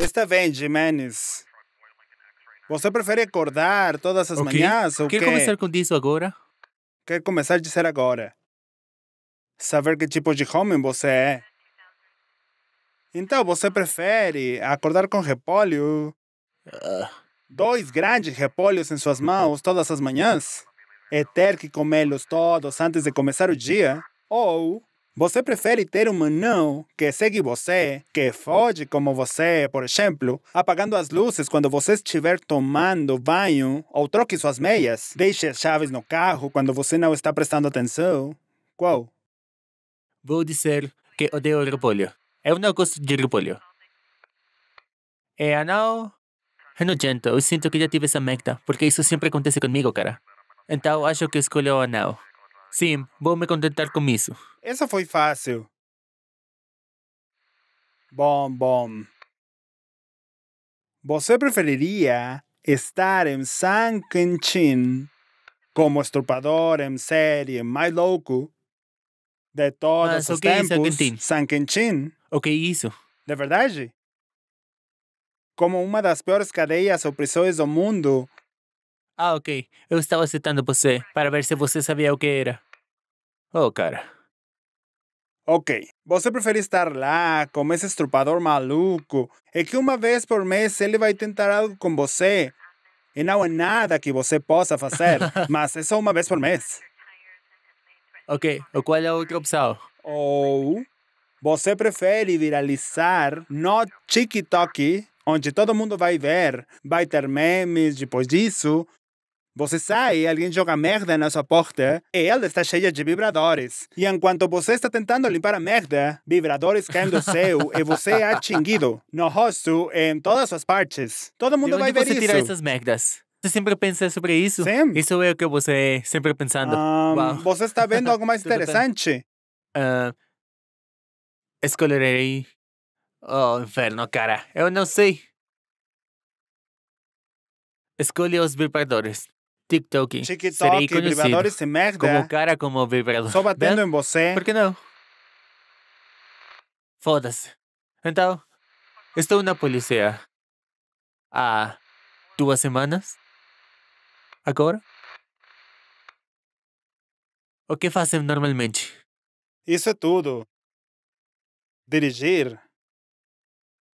Esta vez, Jiménez, você prefere acordar todas as manhãs ou quer começar com isso agora? Quer começar a dizer agora. Saber que tipo de homem você é. Então, você prefere acordar com repolho? Dois grandes repolhos em suas mãos todas as manhãs? E ter que comê-los todos antes de começar o dia? Ou você prefere ter um anão que segue você, que foge como você, por exemplo, apagando as luzes quando você estiver tomando banho ou troque suas meias, deixe as chaves no carro quando você não está prestando atenção? Qual? Vou dizer que odeio repolho. Eu não gosto de repolho. E anão, nojento. Eu sinto que já tive essa meta, porque isso sempre acontece comigo, cara. Então acho que escolho o anão. Sim, vou me contentar com isso. Essa foi fácil. Bom. Você preferiria estar em San Quentin como estrupador em série mais louco de todos os tempos? San Quentin. O que é isso? De verdade? Como uma das piores cadeias ou prisões do mundo. Ok. Eu estava citando você para ver se você sabia o que era. Cara. Ok. Você prefere estar lá como esse estrupador maluco e que uma vez por mês ele vai tentar algo com você e não há nada que você possa fazer, mas é só uma vez por mês. Ok. O qual é a outra opção? Ou você prefere viralizar no TikTok, onde todo mundo vai ver, vai ter memes depois disso. Você sai, alguém joga merda na sua porta e ela está cheia de vibradores. E enquanto você está tentando limpar a merda, vibradores caem do céu e você é atingido no rosto e em todas as suas partes. Todo mundo vai ver isso. De onde você tira essas merdas? Você sempre pensa sobre isso? Sim. Isso é o que você sempre pensando. Você está vendo algo mais interessante? Escolherei... inferno, cara. Eu não sei. Escolhe os vibradores. TikTok. Serei conhecido vibradores e merda. Como cara, como vibrador. Só batendo em você. Por que não? Foda-se. Então, estou na polícia há 2 semanas. Agora? O que fazem normalmente? Isso é tudo. Dirigir.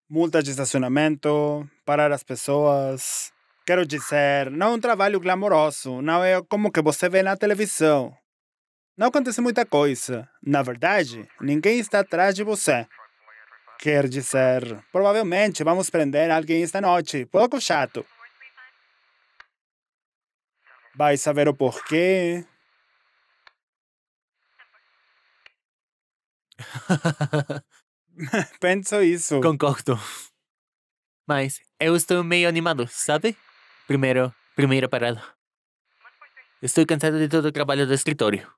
Multas de estacionamento, parar as pessoas... Quero dizer, não é um trabalho glamouroso, não é como que você vê na televisão. Não acontece muita coisa. Na verdade, ninguém está atrás de você. Quer dizer, provavelmente vamos prender alguém esta noite. Pouco chato. Vai saber o porquê. Penso isso. Concordo. Mas eu estou meio animado, sabe? Primeira parada. Estou cansado de todo o trabalho do escritório.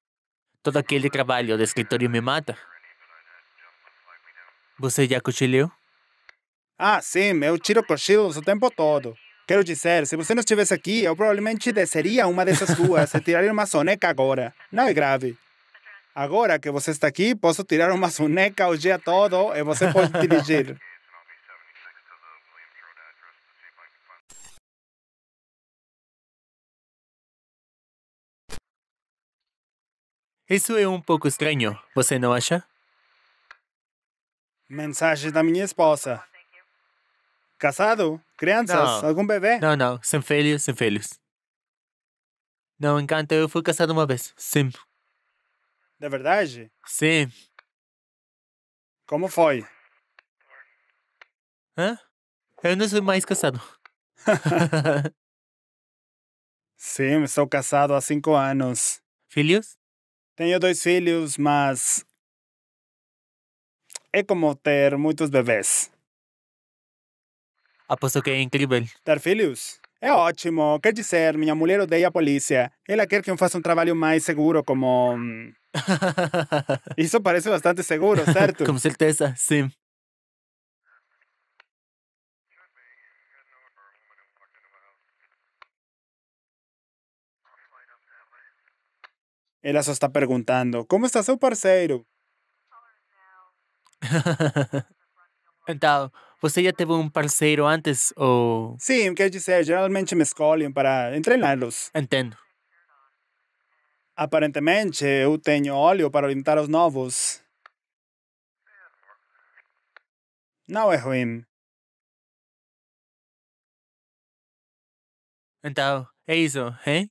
Todo aquele trabalho do escritório me mata. Você já cochilou? Sim, eu tiro cochilos o tempo todo. Quero dizer, se você não estivesse aqui, eu provavelmente desceria uma dessas ruas e tiraria uma soneca agora. Não é grave. Agora que você está aqui, posso tirar uma soneca o dia todo e você pode dirigir. Isso é um pouco estranho, você não acha? Mensagem da minha esposa. Casado? Crianças? Não. Algum bebê? Não. Sem filhos, sem filhos. Não encanta, eu fui casado uma vez. Sim. De verdade? Sim. Como foi? Eu não sou mais casado. Sim, estou casado há 5 anos. Filhos? Tenho 2 filhos, mas é como ter muitos bebês. Aposto que é incrível. Ter filhos? É ótimo. Quer dizer, minha mulher odeia a polícia. Ela quer que eu faça um trabalho mais seguro, como... Isso parece bastante seguro, certo? Com certeza, sim. Ela só está perguntando, como está seu parceiro? Então, Você já teve um parceiro antes ou... Sim, quer dizer, geralmente me escolhem para treiná-los. Entendo. Aparentemente, eu tenho óleo para orientar os novos. Não é ruim. Então, é isso, hein?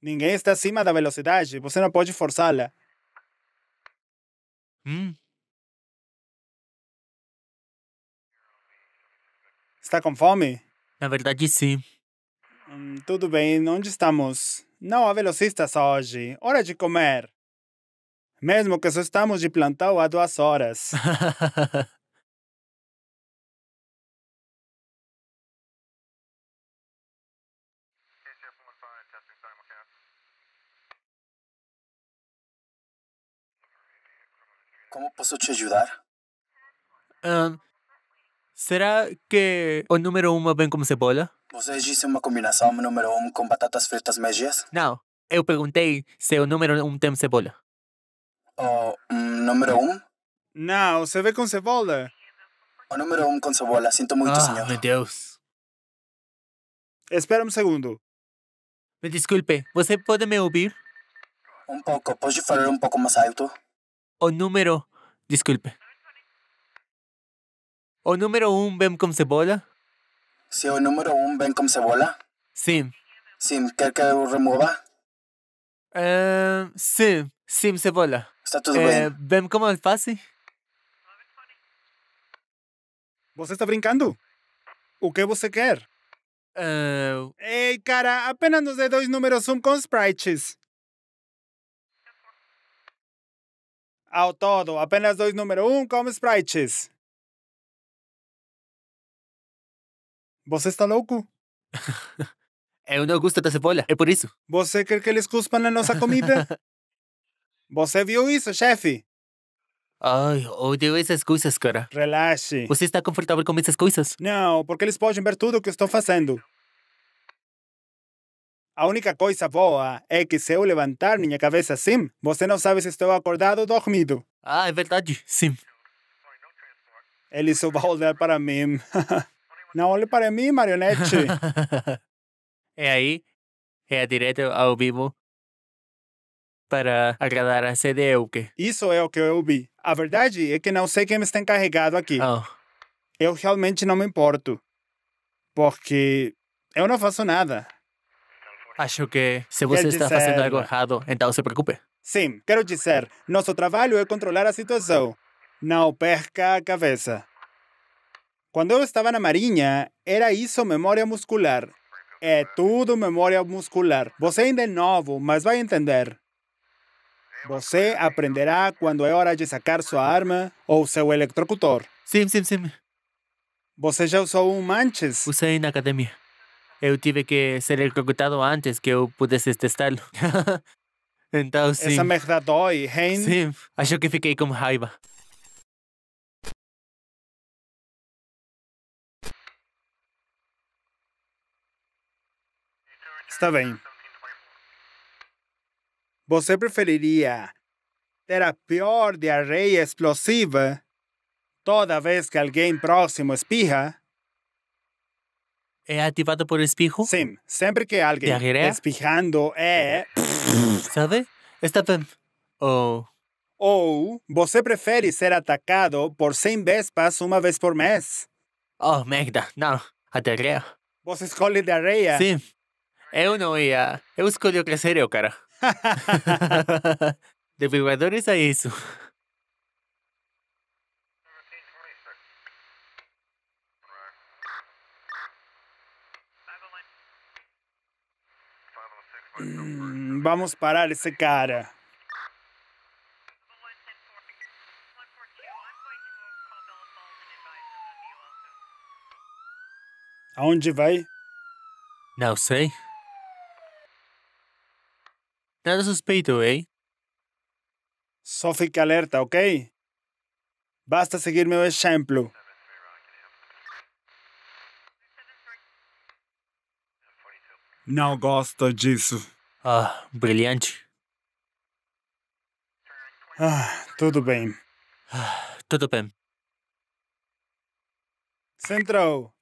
Ninguém está acima da velocidade. Você não pode forçá-la. Está com fome? Na verdade, sim. Tudo bem, onde estamos? Não há velocistas hoje. Hora de comer. Mesmo que só estamos de plantão há 2 horas. Como posso te ajudar? Será que o número 1 vem como cebola? Você disse uma combinação número 1 com batatas fritas médias? Não, eu perguntei se o número 1 tem cebola. Número 1? Não, se vê com cebola. O número 1 com cebola, sinto muito, senhor. Meu Deus. Espera segundo. Me desculpe, você pode me ouvir? Pouco, pode falar pouco mais alto? O número... Desculpe. O número 1 vem com cebola? Si el número 1 ven con cebola. Sim. Sim, ¿quer que lo remueva? Sim, sim cebola. ¿Está todo bien? ¿Ven como alface? ¿Vos está brincando? ¿O qué vos quer? Ei, cara, apenas nos dé 2 números 1 con sprites. Ao todo, apenas 2 número 1 con sprites. ¿Você está louco? Eu não gosto da cebola, é por isso. Você quer que eles cuspam na nossa comida? Você viu isso, chefe? Ai, odeio essas coisas, cara. Relaxe. Você está confortável com essas coisas? Não, porque eles podem ver tudo o que eu estou fazendo. A única coisa boa é que se eu levantar minha cabeça assim, você não sabe se estou acordado ou dormido. Ah, é verdade, sim. Ele só vai olhar para mim. No olhe para mí, marionete. Es ahí, es directo ao vivo para agradar a CDEUC. Isso é o que eu vi. A verdade é que não sei quem está encarregado aqui. Eu realmente não me importo, porque eu não faço nada. Acho que se você está fazendo algo errado, então se preocupe. Sim, quero dizer, nosso trabalho é controlar a situação. Não perca a cabeça. Cuando yo estaba en la marina, era eso memoria muscular. Es todo memoria muscular. Você ainda é novo, mas vai entender. Você aprenderá cuando es hora de sacar su arma o seu electrocutor. Sim, sim, sim. Você já usou antes? Usei na academia. Eu tive que ser electrocutado antes que eu pudesse testá-lo. Então, sim. Essa merda dói, hein? Sim, acho que fiquei com raiva. Está bien. ¿Você preferiría ter a pior diarreia explosiva toda vez que alguien próximo espirra? ¿Es activado por espejo? Sí, siempre que alguien espirrando es... ¿Sabe? Está bien. Ou você prefere ser atacado por 100 vespas uma vez por mês? Oh, merda, não. A diarreia. ¿Você escolhe diarreia? Sí. Eu não ia. Eu escolhi o crescerio, cara. De vibradores a isso. Vamos parar esse cara. Aonde vai? Não sei. Nada suspeito, hein? Só fique alerta, ok? Basta seguir meu exemplo. Não gosto disso. Brilhante. Tudo bem. Tudo bem. Centro.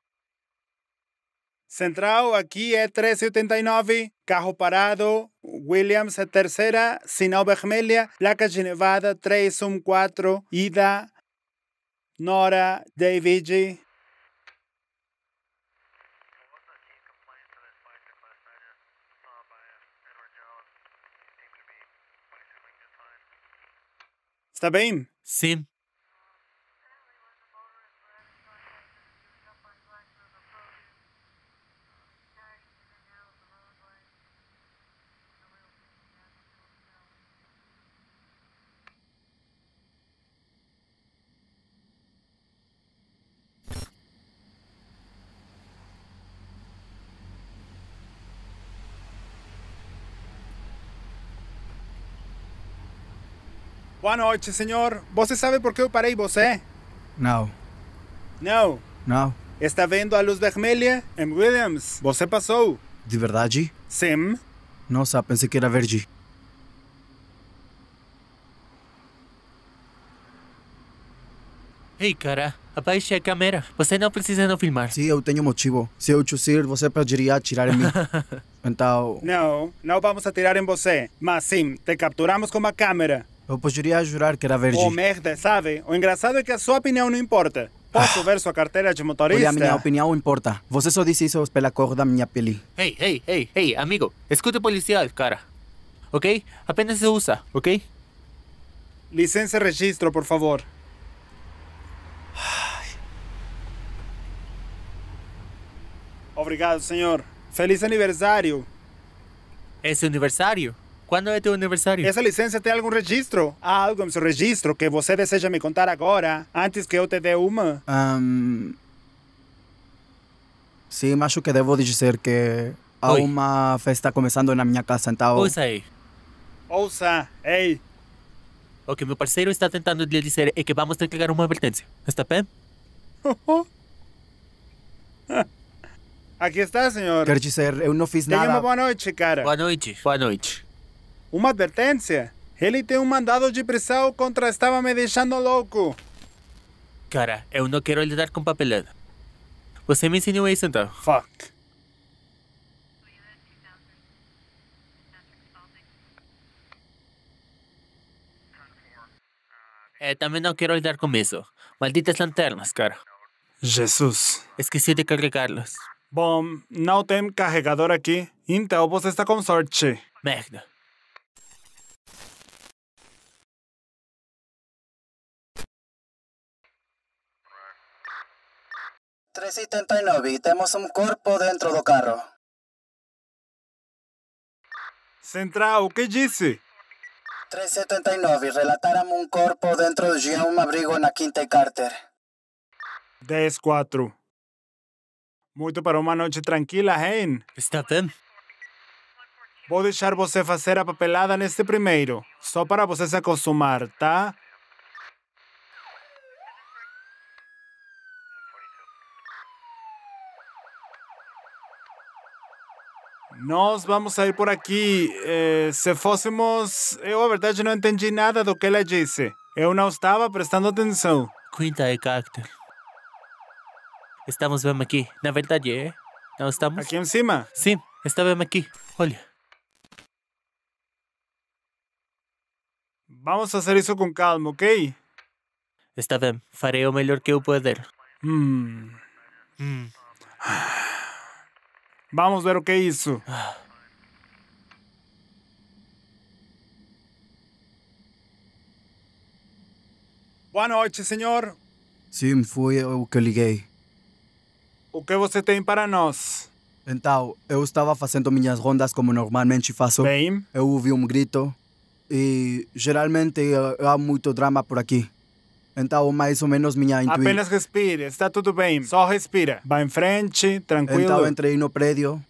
Central, aquí es 1389, carro parado, Williams tercera, sinal vermelha, placa de Nevada 314, ida, Nora, David. ¿Está bien? Sí. Buenas noches, señor. ¿Você sabe por qué eu parei você? Não. Não? Não. Está vendo a luz vermelha em Williams? Você passou. De verdade? Sim. Nossa, pensei que era verde. Ei, cara, abaixe a câmera. Você não precisa não filmar. Sim, eu tenho motivo. Se eu tossir, você poderia atirar em mim. Então... Não, não vamos atirar em você. Mas sim, te capturamos com uma câmera. Eu poderia jurar que era verde. Oh, merda, sabe? O engraçado é que a sua opinião não importa. Posso ver sua carteira de motorista? Olha, a minha opinião importa. Você só disse isso pela cor da minha pele. Ei, amigo. Escuta o policial, cara. Ok? Apenas se usa, ok? Licença e registro, por favor. Obrigado, senhor. Feliz aniversário. Esse aniversário? ¿Cuándo es tu aniversario? ¿Esa licencia tiene algún registro? ¿Há algo en su registro que você deseja me contar ahora, antes que yo te dé una? Sí, acho que debo decir que há una fiesta comenzando en mi casa, então... Ouça aí. Ouça, ei. O que meu parceiro está tentando lhe dizer é que vamos ter que dar uma advertência. Está bem? Aqui está, senhor. Quer dizer, eu não fiz nada. Tenha uma boa noite, cara. Boa noite. Boa noite. Una advertencia. Él tiene un mandado de prisión contra estaba me dejando loco. Cara, yo no quiero lidar con papelada. Você me ensinou eso entonces. Fuck. También no quiero lidar con eso. Malditas lanternas, cara. Jesús. Esqueci de carregarlas. Bom, no tem carregador aquí. Então você está con sorte. Merda. Temos un cuerpo dentro del carro. Central, ¿qué dice? 379, relataram un cuerpo dentro de un abrigo en la Quinta y Carter. 10-4. Muito para una noche tranquila, hein? Está bien. Vou deixar você fazer a papelada neste primeiro, só para você se acostumar, tá? Nos vamos a ir por aquí. Se fósemos... Yo, la verdad, no entendí nada de lo que ella dice. Yo no estaba prestando atención. Quinta de Cactus. Estamos bien aquí. Na verdad, ¿eh? ¿No estamos? ¿Aquí encima? Sí, está bien aquí. Olha. Vamos a hacer eso con calma, ¿ok? Está bien. Faré lo mejor que yo pueda. Vamos ver o que é isso. Boa noite, senhor. Sim, fui eu que liguei. O que você tem para nós? Então, eu estava fazendo minhas rondas como normalmente faço. Bem. Eu ouvi grito e geralmente há muito drama por aqui. Então, mais ou menos minha intuição. Apenas respire, está tudo bem. Só respira. Vai em frente, tranquilo. Então, entrei no prédio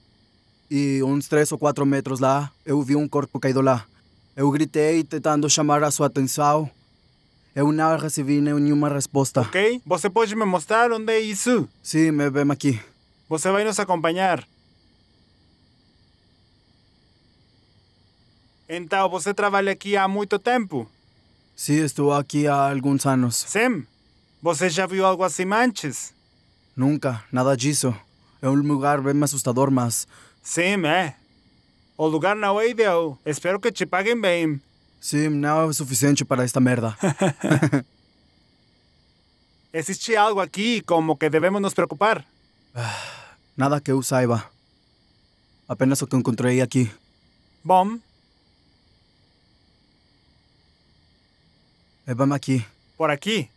e uns 3 ou 4 metros lá, eu vi corpo caído lá. Eu gritei tentando chamar a sua atenção. Eu não recebi nenhuma resposta. Ok, você pode me mostrar onde é isso? Sim, me vem aqui. Você vai nos acompanhar. Então, você trabalha aqui há muito tempo? Sí, estuve aquí hace algunos años. Sim, ¿você já viu algo así antes? Nunca, nada disso. É lugar bem assustador, mas... Sim, é. O lugar não é ideal. Espero que te paguem bem. Sim, não é suficiente para esta merda. Existe algo aqui como que devemos nos preocupar. Nada que eu saiba. Apenas o que encontrei aqui. Bom. Vamos aqui. Por aqui?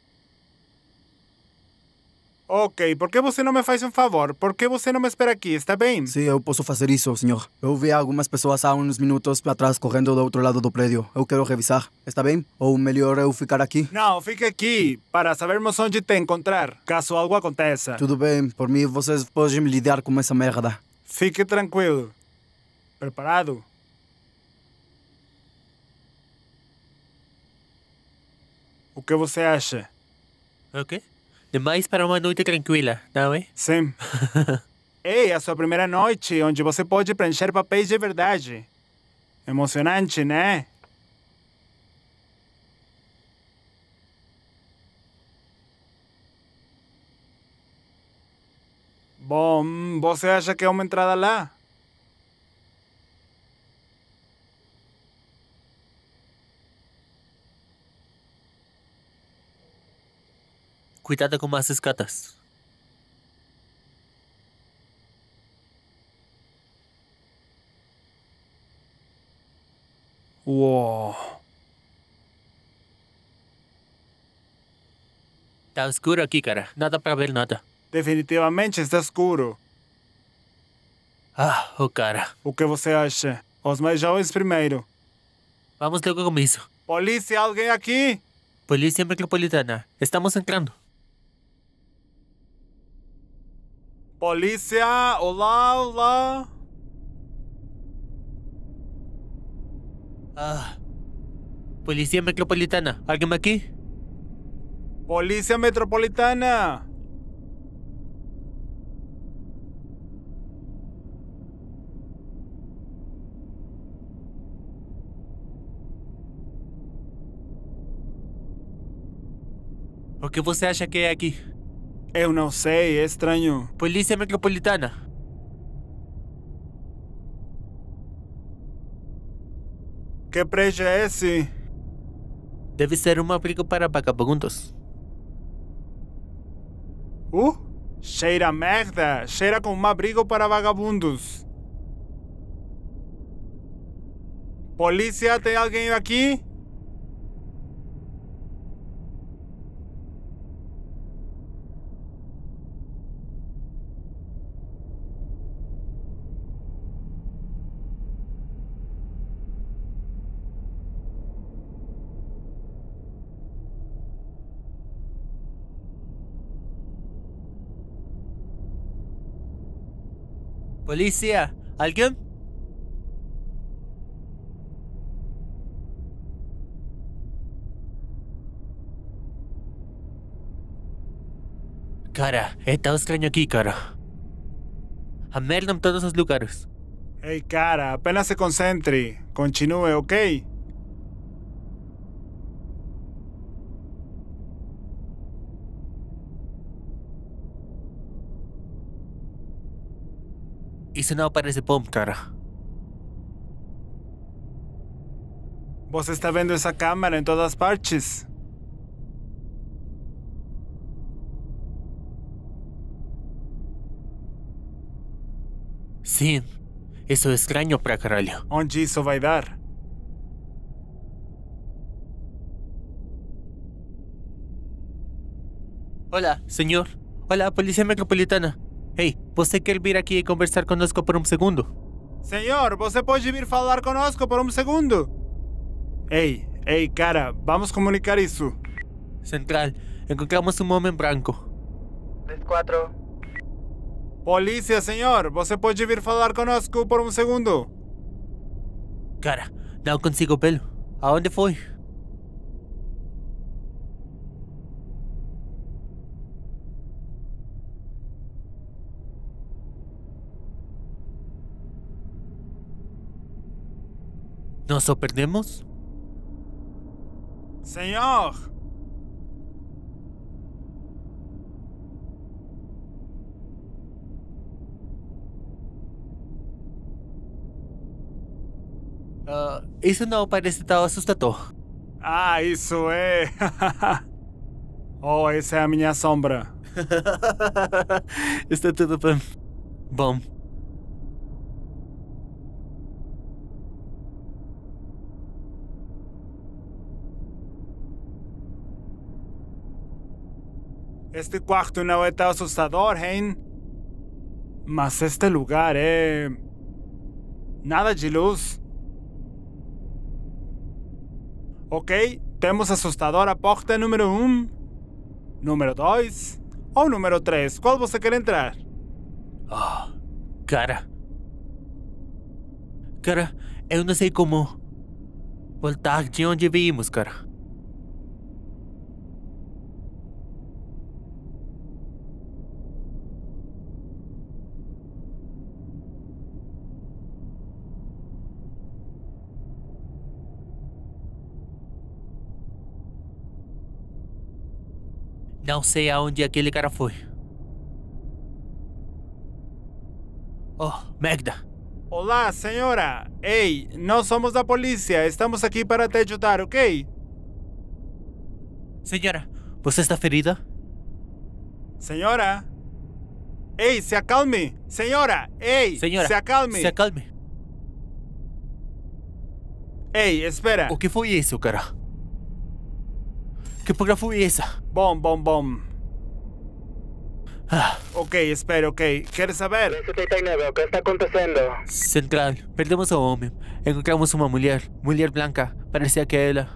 Ok, por que você não me faz favor? Por que você não me espera aqui? Está bem? Sim, eu posso fazer isso, senhor. Eu vi algumas pessoas há uns minutos atrás correndo do outro lado do prédio. Eu quero revisar. Está bem? Ou melhor eu ficar aqui? Não, fique aqui para sabermos onde te encontrar, caso algo aconteça. Tudo bem. Por mim, vocês podem lidar com essa merda. Fique tranquilo. Preparado. O que você acha? O quê? Demais para uma noite tranquila, não é? Sim. É a sua primeira noite, onde você pode preencher papéis de verdade. Emocionante, né? Bom, você acha que é uma entrada lá? Cuidado com as escadas. Uou. Tá escuro aqui, cara. Nada para ver nada. Definitivamente está escuro. Ah, o cara. O que você acha? Os mais jovens primeiro. Vamos logo com isso. Polícia, alguém aqui? Polícia Metropolitana. Estamos entrando. Polícia, olá, olá. Ah, Polícia Metropolitana, alguém aqui? Polícia Metropolitana. O que você acha que é aqui? Eu não sei, é estranho. Polícia Metropolitana. Que prédio é esse? Deve ser um abrigo para vagabundos. Cheira merda. Cheira como um abrigo para vagabundos. Polícia, tem alguém aqui? Policía, ¿alguien? Cara, está extraño aquí, cara. A merda en todos los lugares. Hey, cara, apenas se concentre. Continúe, ¿ok? Isso não parece bom, cara. Você está vendo essa câmera em todas as partes? Sim. Isso é estranho pra caralho. Onde isso vai dar? Olá, senhor. Olá, Polícia Metropolitana. Hey, ¿você quer vir aqui e conversar conosco por segundo? Senhor, você pode vir falar conosco por segundo? Hey, cara, vamos comunicar isso. Central, encontramos um homem branco. 3-4. Polícia, senhor, você pode vir falar conosco por segundo? Cara, não consigo vê-lo. Aonde foi? ¿Nos sorprendemos? Señor. Isso não parece tão assustador. Ah, isso é... Oh, essa é a minha sombra. Está tudo bem. Bom. Este cuarto não é tão assustador, hein? Mas este lugar é... Nada de luz. Ok, temos assustador a porta número 1, número 2 ou número 3. Qual você quer entrar? Oh, cara. Cara, eu não sei como voltar de onde vimos, cara. Não sei aonde aquele cara foi. Oh, merda. Olá, senhora. Ei, nós somos da polícia. Estamos aqui para te ajudar, ok? Senhora, você está ferida? Senhora? Ei, se acalme. Senhora, ei, senhora, se acalme. Se acalme. Ei, espera. O que foi isso, cara? Que porra foi essa? Bom, bom, bom. Ah. Ok, espera, ok. ¿Quieres saber? 139, ¿qué está acontecendo? Central, perdemos a un hombre. Encontramos una mujer. Mulher blanca. Parecía que ella...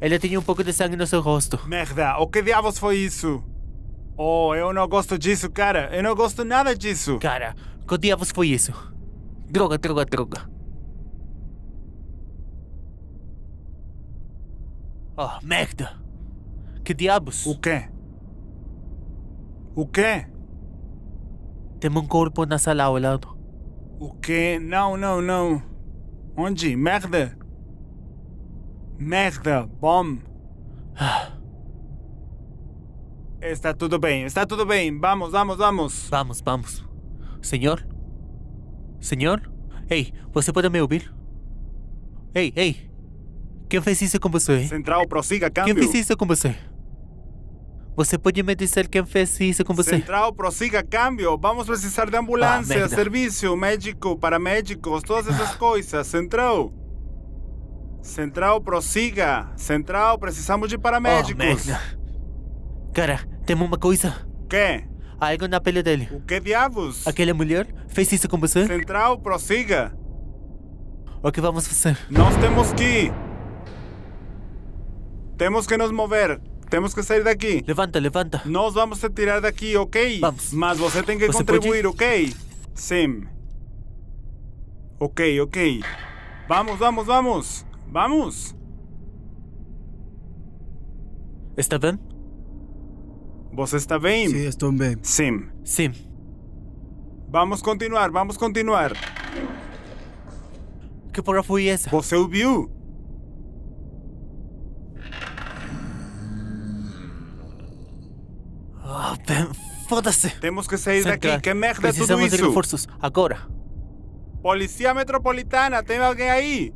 Ela tenía un poco de sangre en su rostro. Merda, o que diabos fue eso? Oh, eu não gosto disso, cara. Eu não gosto nada disso. Cara, que diabos foi isso? Droga, droga, droga. Oh, merda! Que diabos? O quê? O quê? Tem um corpo na sala ao lado. O quê? Não, não, não. Onde? Merda! Merda! Bom! Ah. Está tudo bem, está tudo bem. Vamos, vamos, vamos. Vamos, vamos. Senhor? Senhor? Ei, você pode me ouvir? Ei, ei! Quem fez isso com você? Central, prossiga, câmbio. Quem fez isso com você? Você pode me dizer quem fez isso com você? Central, prossiga, câmbio. Vamos precisar de ambulância, serviço, médico, paramédicos, todas essas coisas. Central. Central, prossiga. Central, precisamos de paramédicos. Oh, cara, tem uma coisa. Quê? Algo na pele dele. O que diabos? Aquela mulher fez isso com você? Central, prossiga. O que vamos fazer? Nós temos que... Tenemos que nos mover. Tenemos que salir de aquí. Levanta, levanta. Nos vamos a tirar de aquí, ¿ok? Vamos. Mas você tem que contribuir, ¿ok? Sim. Ok, ok. Vamos, vamos, vamos. Vamos. ¿Está bien? ¿Vos está bien? Sí, estoy bien. Sim. Sim. Vamos continuar, vamos continuar. ¿Qué porra fue esa? ¿Você ouviu? Oh, foda-se. Temos que sair Central. Daqui. Que merda. Precisamos tudo isso? Precisamos de reforços. Agora. Polícia Metropolitana, tem alguém aí?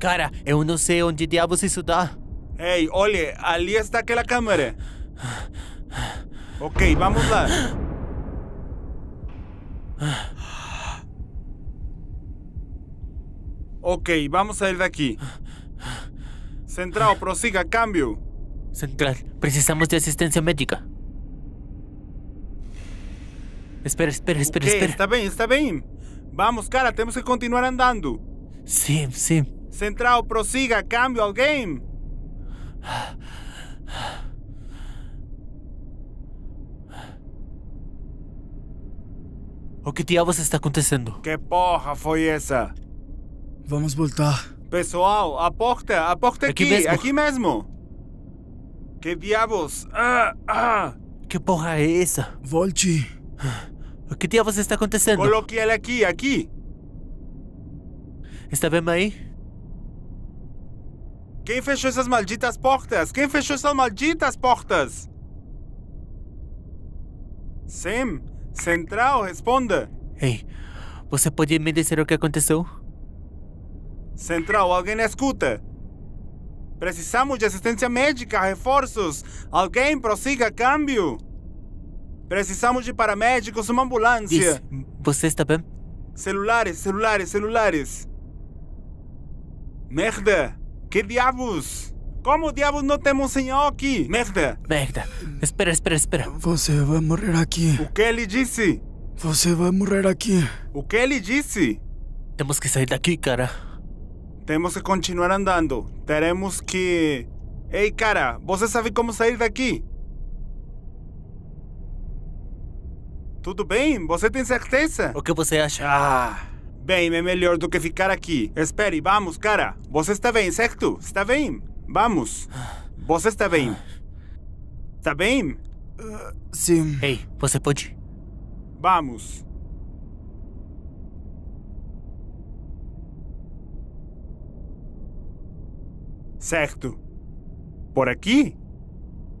Cara, eu não sei onde diabos isso dá. Ei, olhe, ali está aquela câmera. Ok, vamos lá. Ok, vamos a sair daqui. Central, prosiga, cambio. Central, precisamos de asistencia médica. Espera, espera, espera, okay, espera. Está bien, está bien. Vamos, cara, tenemos que continuar andando. Sí, sí. Central, prosiga, cambio al game. O que diabos está acontecendo? Que porra foi essa? Vamos voltar. Pessoal, a porta aqui, aqui mesmo. Que diabos? Que porra é essa? Volte. O que diabos está acontecendo? Coloque ele aqui, aqui. Está bem aí? Quem fechou essas malditas portas? Quem fechou essas malditas portas? Sam, central, responda. Ei, você pode me dizer o que aconteceu? Central, alguém escuta. Precisamos de assistência médica, reforços. Alguém prossiga câmbio. Precisamos de paramédicos, uma ambulância. Isso. Você está bem? Celulares, celulares, celulares. Merda! Que diabos? Como diabos não temos um senhor aqui? Merda! Merda! Espera, espera, espera. Você vai morrer aqui. O que ele disse? Você vai morrer aqui. O que ele disse? Temos que sair daqui, cara. Temos que continuar andando. Teremos que... Ei, cara, você sabe como sair daqui? Tudo bem? Você tem certeza? O que você acha? Ah... Bem, é melhor do que ficar aqui. Espere, vamos, cara. Você está bem, certo? Está bem? Vamos. Você está bem. Está bem? Sim. Ei, você pode? Vamos. Certo. Por aqui?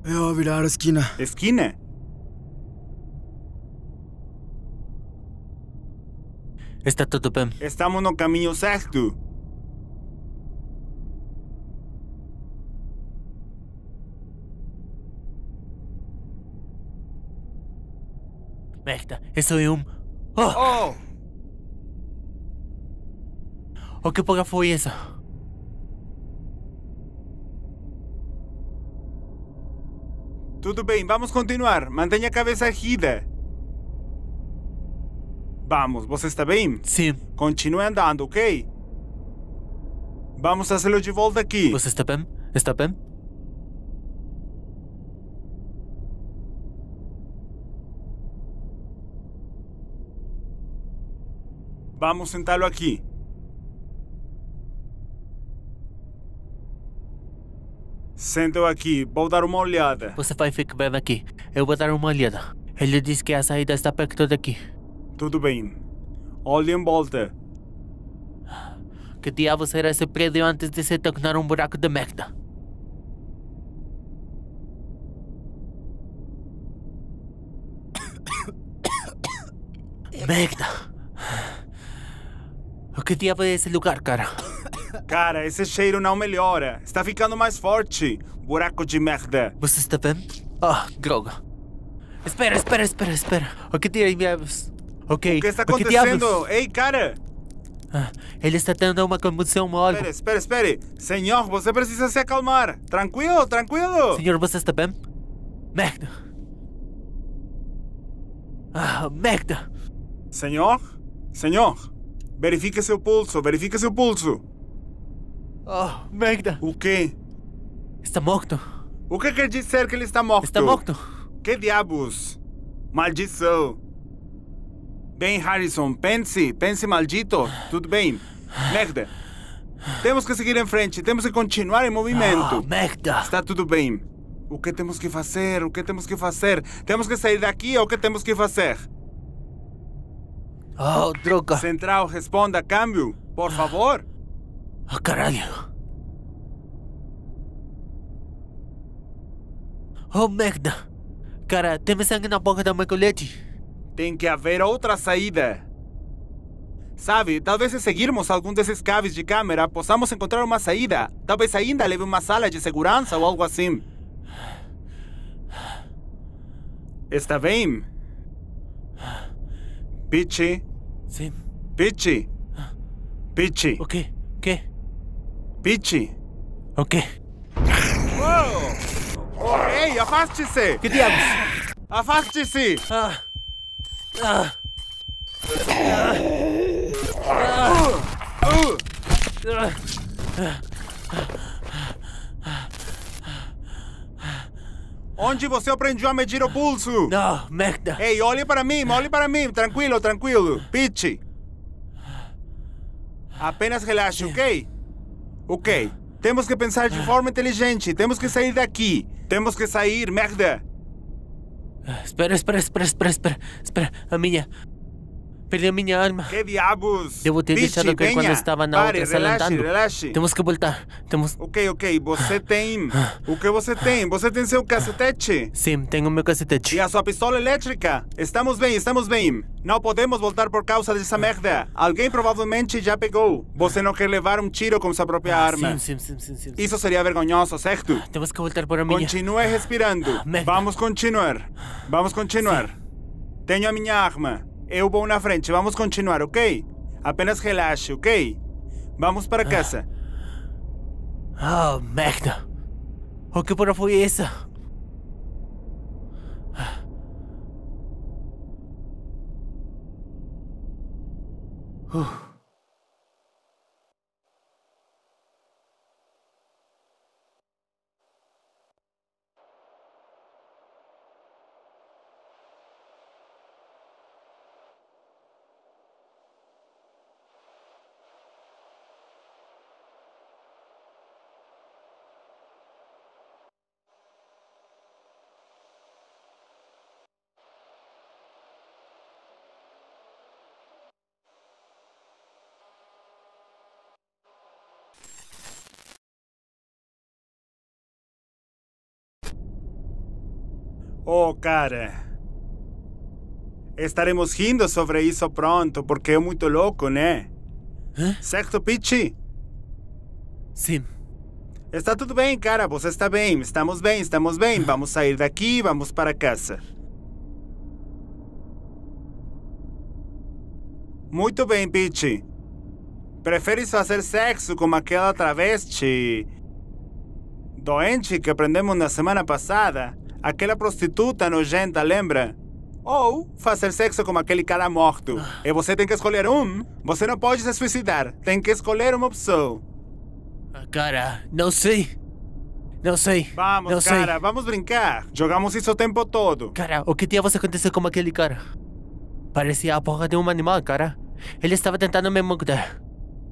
Eu vou virar a esquina. Esquina? Está tudo bem. Estamos no caminho certo. Merda, isso é Oh! O que porra foi isso? Tudo bem, vamos continuar. Mantenha a cabeça erguida. Vamos, você está bem? Sim. Continue andando, ok? Vamos fazê-lo de volta aqui. Você está bem? Está bem? Vamos sentá-lo aqui. Sente-o aqui, vou dar uma olhada. Você vai ficar bem aqui. Eu vou dar uma olhada. Ele diz que a saída está perto daqui. Tudo bem. Olhe em volta. Que diabos era esse prédio antes de se tornar um buraco de merda? Merda! O que diabos é esse lugar, cara? Cara, esse cheiro não melhora. Está ficando mais forte. Buraco de merda. Você está bem? Ah, droga. Espera, espera, espera, espera. O que diabos? Okay. O que está acontecendo? Ei, cara! Ah, ele está tendo uma combustão ou algo. Espere, espere, espere. Senhor, você precisa se acalmar. Tranquilo, tranquilo. Senhor, você está bem? Merda. Ah, merda. Senhor? Senhor, verifique seu pulso, verifique seu pulso. Oh, merda. O quê? Está morto. O que quer dizer que ele está morto? Está morto. Que diabos? Maldição. Bem, Harrison, pense, pense maldito, tudo bem. Merda. Temos que seguir em frente, temos que continuar em movimento. Oh, merda. Está tudo bem. O que temos que fazer? O que temos que fazer? Temos que sair daqui ou o que temos que fazer? Oh, droga. Central, responda, câmbio, por favor. Oh, caralho. Oh, merda. Cara, tem sangue na boca da minha colete. Tem que haver outra saída. Sabe, talvez se seguirmos algum desses cabos de câmera, possamos encontrar uma saída. Talvez ainda leve uma sala de segurança ou algo assim. Está bem? Pichi? Sim. Pichi? Pichi? O quê? O quê? Pichi? O quê? Uou! Ei, afaste-se! Que diabos? Afaste-se! Ah. Onde você aprendeu a medir o pulso? Não, merda. Ei, olhe para mim, tranquilo, tranquilo. Pichi. Apenas relaxe, ok? Ok. Temos que pensar de forma inteligente, temos que sair daqui. Temos que sair, merda. Espera, espera, espera, espera, espera, espera, a minha... Perdió mi alma. Que diabos? Devo ter Bichi, deixado cair quando estava na outra sala andando. Relaxe. Temos que voltar. Temos... Ok. Você tem... O que você tem? Você tem seu cacetete? Sim, tenho meu cacetete. E a sua pistola elétrica? Estamos bem. Não podemos voltar por causa dessa merda. Alguém provavelmente já pegou. Você não quer levar tiro com sua própria arma. Sim. Isso seria vergonhoso, certo? Temos que voltar para mim. Continue respirando. Vamos continuar. Sim. Tenho a minha arma. Eu vou na frente. Vamos continuar, ok? Apenas relaxe, ok? Vamos para casa. Oh, merda. O que porra foi essa? Oh, cara. Estaremos rindo sobre isso pronto, porque é muito louco, né? Certo, Pichi? Sim. Está tudo bem, cara. Você está bem. Estamos bem. Vamos sair daqui, vamos para casa. Muito bem, Pichi. Preferes fazer sexo com aquela travesti doente que aprendemos na semana passada? Aquela prostituta nojenta, lembra? Ou fazer sexo com aquele cara morto. E você tem que escolher um. Você não pode se suicidar. Tem que escolher uma opção. Cara, não sei. Vamos, cara, vamos brincar. Jogamos isso o tempo todo. Cara, o que diabos aconteceu com aquele cara? Parecia a porra de um animal, cara. Ele estava tentando me matar.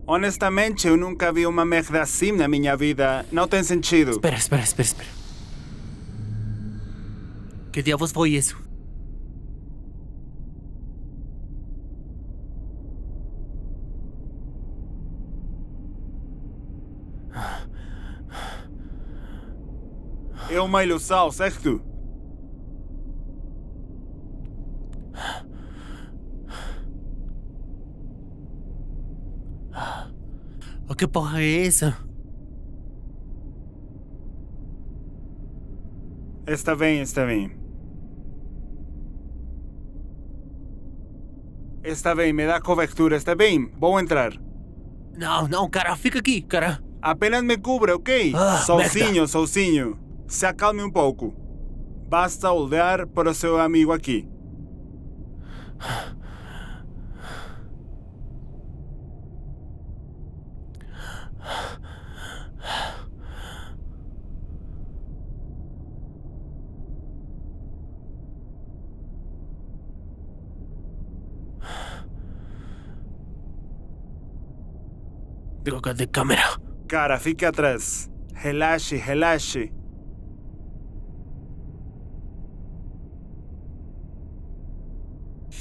Honestamente, eu nunca vi uma merda assim na minha vida. Não tem sentido. Espera. ¿Qué diablos fue eso? Es una ilusión, ¿cierto? ¿Qué porra es eso? Está bien. Está bien, me da cobertura, está bien. Voy a entrar. No, cara, fica aquí, cara. Apenas me cubre, ok? Sozinho. Se acalme un poco. Basta olhar para su amigo aquí. Droga de câmera. Cara, fique atrás. Relaxe.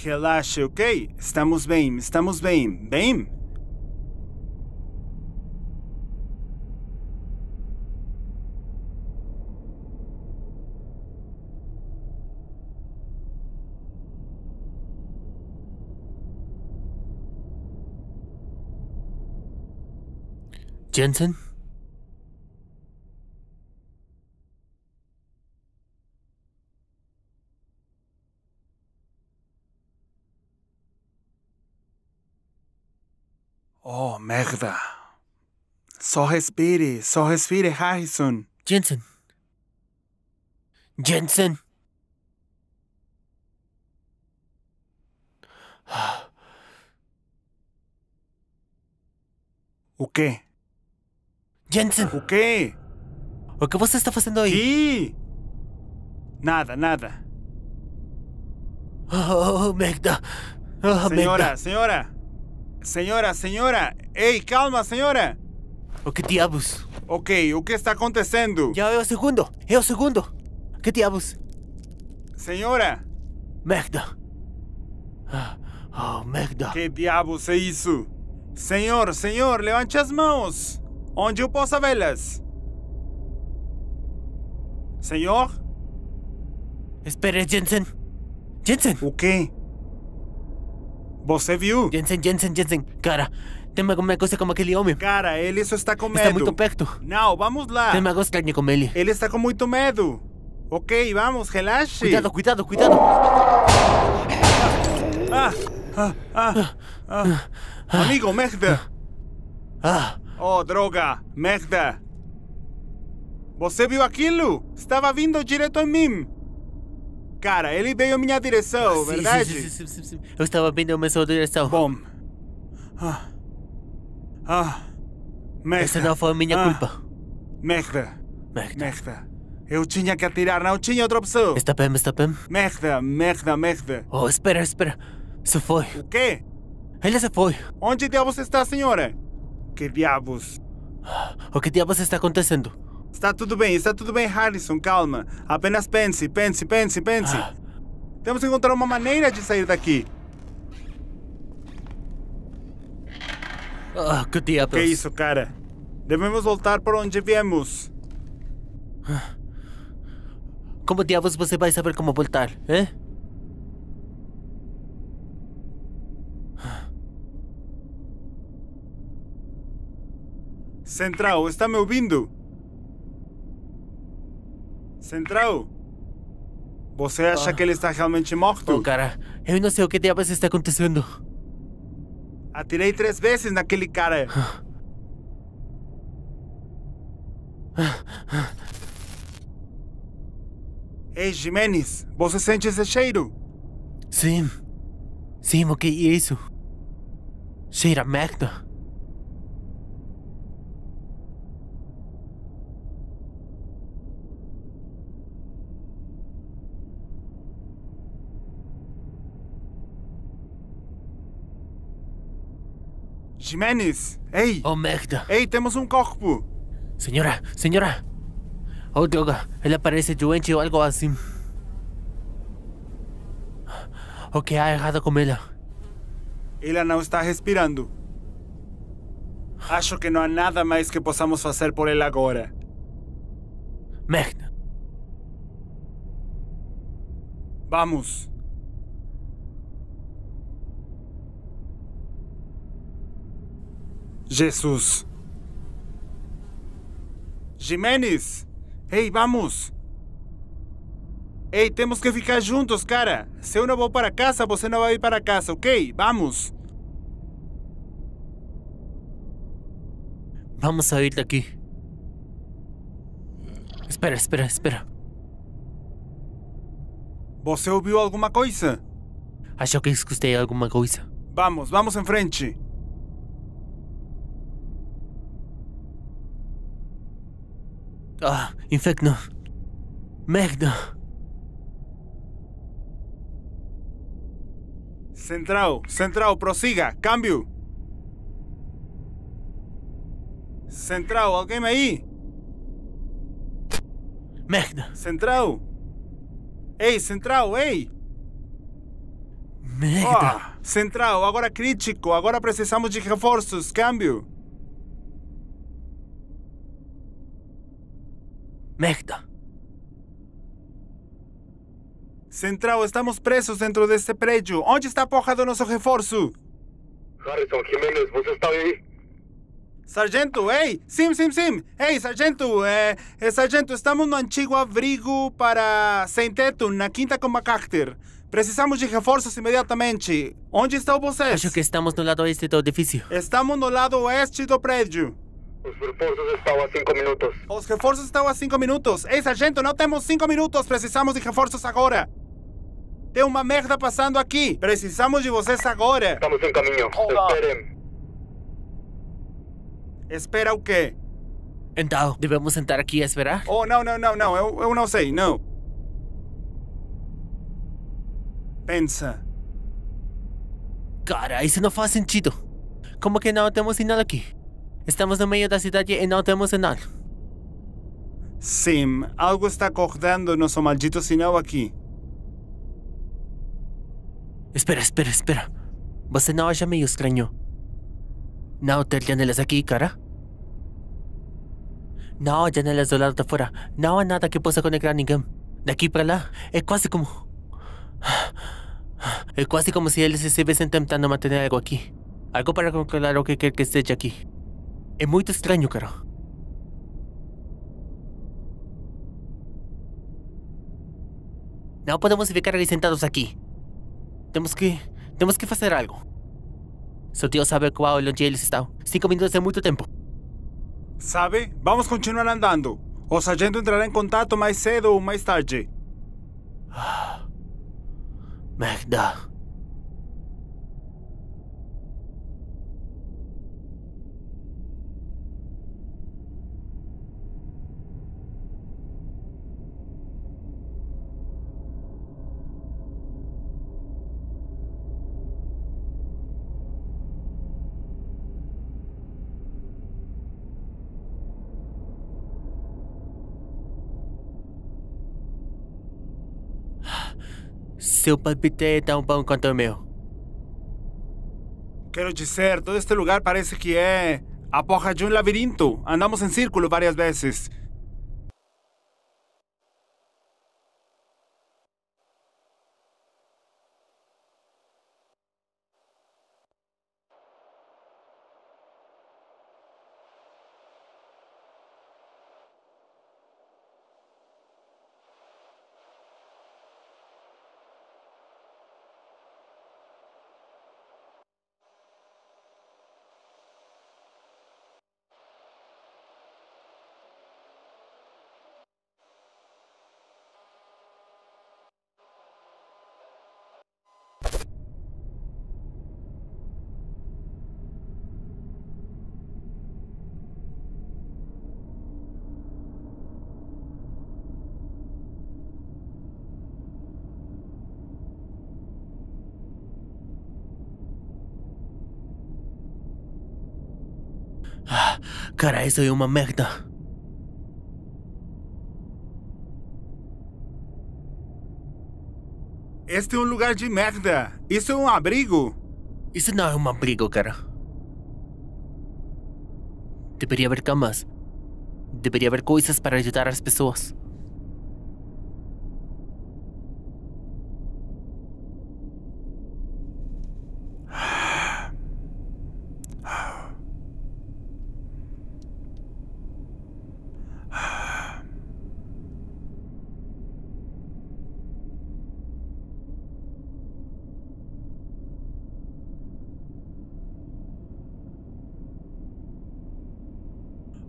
Relaxe, ok? Estamos bem. Bem? Jensen? Oh, merda. Só respire, Harrison. Jensen. O quê? Jensen. ¿O qué? ¿O qué vos estás haciendo ahí? Sí. Nada. Oh, Megda. Señora. ¡Ey, calma, señora! ¿O qué diabos? Ok, ¿o qué está acontecendo? Ya é o segundo. ¿Qué diabos? Señora. Megda. Oh, merda. Que diabos é isso? Senhor, senhor, levante as mãos. Onde eu posso vê-las? Senhor? Espere, Jensen. Jensen. O quê? Você viu? Jensen, cara. Tem alguma coisa com aquele homem. Cara, ele só está com medo. Está muito perto. Não, vamos lá. Tem algo estranho com ele. Ele está com muito medo. Ok, vamos, relaxe. Cuidado. Amigo, merda. Oh, droga, merda. Você viu aquilo? Estava vindo direto em mim. Cara, ele veio em minha direção, verdade? Sim. Eu estava vindo em minha direção. Bom. Merda. Essa não foi minha culpa. Merda. Eu tinha que atirar, não tinha outra opção. Está bem. Merda. Oh, espera. Se foi. O quê? Ele se foi. Onde diabos está, senhora? Que diabos? O que diabos está acontecendo? Está tudo bem, Harrison, calma. Apenas pense. Temos que encontrar uma maneira de sair daqui. Oh, que diabos? Que isso, cara? Devemos voltar por onde viemos. Como diabos você vai saber como voltar, hein? Central, está me ouvindo? Central, você acha que ele está realmente morto? Oh, cara, eu não sei o que diabos está acontecendo. Atirei 3 vezes naquele cara. Ei, Jiménez, você sente esse cheiro? Sim, o que é isso? Cheira a merda. Jiménez, ei! Oh, merda! Ei, temos corpo! Senhora! Oh, droga, ele parece doente ou algo assim. O que há errado com ela? Ela não está respirando. Acho que não há nada mais que possamos fazer por ela agora. Merda! Vamos! Jesús. Jiménez. Hey, vamos. Hey, temos que ficar juntos, cara. Se eu não vou para casa, você não vai ir para casa, ok? Vamos. Vamos sair daqui. Espera. Você ouviu alguma coisa? Acho que escutei alguma coisa. Vamos em frente. Ah, inferno. Merda. Central, prossiga. Cambio. Central, alguém aí? Merda. Central. Ei, Central, ei. Merda. Oh, Central, agora crítico. Agora precisamos de reforços. Cambio. Merda. Central, estamos presos dentro deste prédio. Onde está a porra do nosso reforço? Harrison, Jiménez, você está aí? Sargento, ei! Sim! Ei, sargento, sargento, estamos no antigo abrigo para sem teto, na Quinta Comacacter. Precisamos de reforços imediatamente. Onde estão vocês? Acho que estamos no lado oeste do edifício. Estamos no lado oeste do prédio. Los refuerzos están a 5 minutos. Los refuerzos están a 5 minutos. Ei, sargento, no tenemos 5 minutos. Precisamos de refuerzos ahora. Tem una merda pasando aquí. Precisamos de vocês ahora. Estamos en camino. Esperen. ¿Espera o qué? Entonces, ¿debemos sentar aquí a esperar? Oh, no. Eu no sé, no. Pensa. Cara, eso no faz sentido. ¿Cómo que no tenemos nada aquí? Estamos no meio da cidade e não temos sinal. Sim, algo está cortando nosso maldito sinal aqui. Espera. Bastonağaca meio estranhou. Não ter janelas aqui, cara. Não há janelas do lado de fora. Não há nada que possa conectar ninguém. Daqui para lá, é quase como... É quase como se eles estivessem tentando manter algo aqui. Algo para controlar o que quer que esteja aqui. É muito estranho, cara. Não podemos ficar ali sentados aqui. Temos que fazer algo. Seu tio sabe qual é onde eles estão. 5 minutos é muito tempo. Sabe? Vamos continuar andando. O sargento entrará em contato mais cedo ou mais tarde. Merda. Seu palpite é tão bom quanto o meu. Quero dizer, todo este lugar parece que é a porra de um labirinto. Andamos em círculo várias vezes. Cara, eso es una merda. Este es un lugar de merda. Eso es un abrigo. Eso no es un abrigo, cara. Debería haber camas. Debería haber cosas para ayudar a las personas.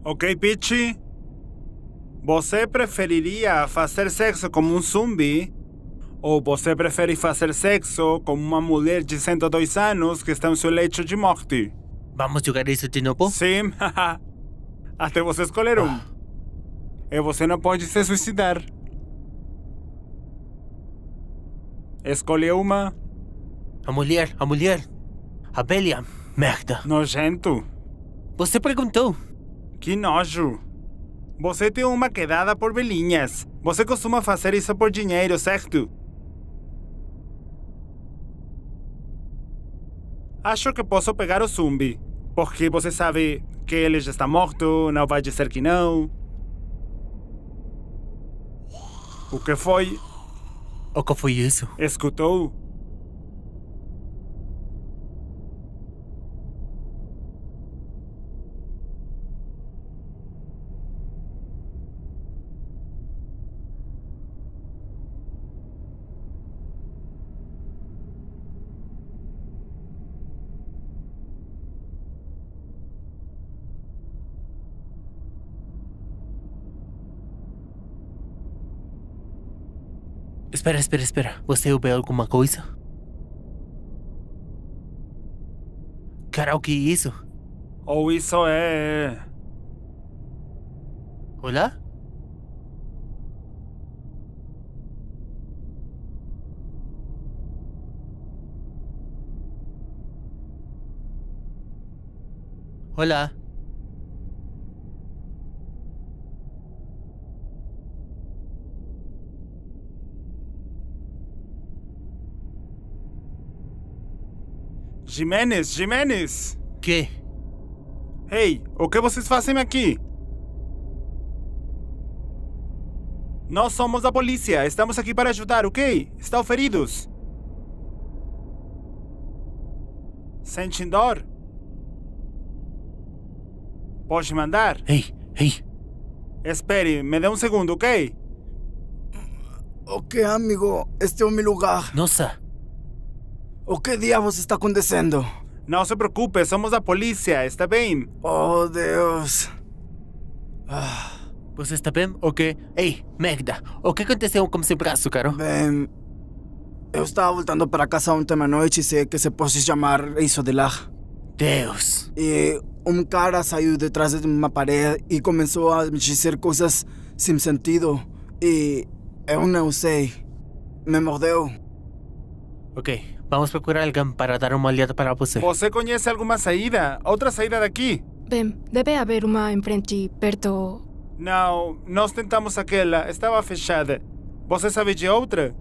Ok, Pichi. ¿Você preferiría hacer sexo como un zumbi? ¿O você prefere hacer sexo como una mujer de 102 años que está en su lecho de morte? ¿Vamos a jugar eso de nuevo? Sí, haha. Hasta você escolher um. E você no puede se suicidar. Escolhe una. A mulher. A velha. Merda. Nojento. Você preguntou. Que nojo. Você tem uma quedada por velhinhas. Você costuma fazer isso por dinheiro, certo? Acho que posso pegar o zumbi. Porque você sabe que ele já está morto, não vai dizer que não. O que foi? O que foi isso? Escutou? Espera. ¿Você ouve alguma coisa? Cara, o que é isso? Ou isso é... Olá? Olá. Jiménez! ¿Quê? Hey, o que vocês fazem aqui? Nós somos a polícia, estamos aqui para ajudar, ok? Estão feridos? Sentem dor? Pode mandar? Hey! Espere, me dê segundo, ok? Ok, amigo, este é o meu lugar. Nossa! ¿O qué diablos está aconteciendo? No se preocupe, somos la policía, ¿está bien? Oh, Dios. Ah. ¿Pues está bien o qué? ¡Ey, merda! ¿O qué aconteceu con su brazo, caro? Bem, yo estaba voltando para casa ontem à noite y sé que se puede llamar eso de lá. Dios. Y un cara salió detrás de una pared y comenzó a decir cosas sin sentido. Y yo no sé. Me mordió. Ok. Vamos a procurar alguien para dar una aliada para você. ¿Você conoce alguna salida? ¿Otra salida de aquí? Bem, debe haber una enfrente, perto. No, nós tentamos aquella, estaba fechada. ¿Você sabe de otra?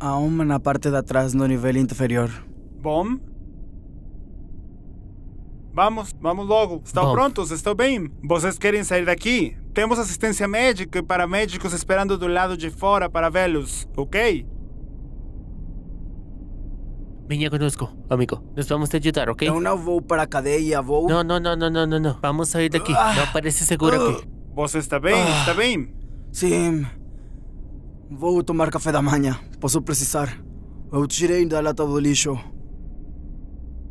Há uma na parte de atrás, no nivel inferior. Bom. Vamos logo. ¿Están prontos? ¿Están bien? ¿Vocês quieren salir de aquí? Temos asistencia médica y paramédicos esperando do lado de fora para vê-los, ok? Venha conosco, amigo. Nos vamos a ayudar, ¿ok? Yo no voy para cadeia, voy... No. Vamos a salir de aquí. No parece seguro que... ¿Vos está bien? ¿Está bien? Sí. Voy a tomar café da manhã. Posso precisar. Eu tirei da lata do lixo.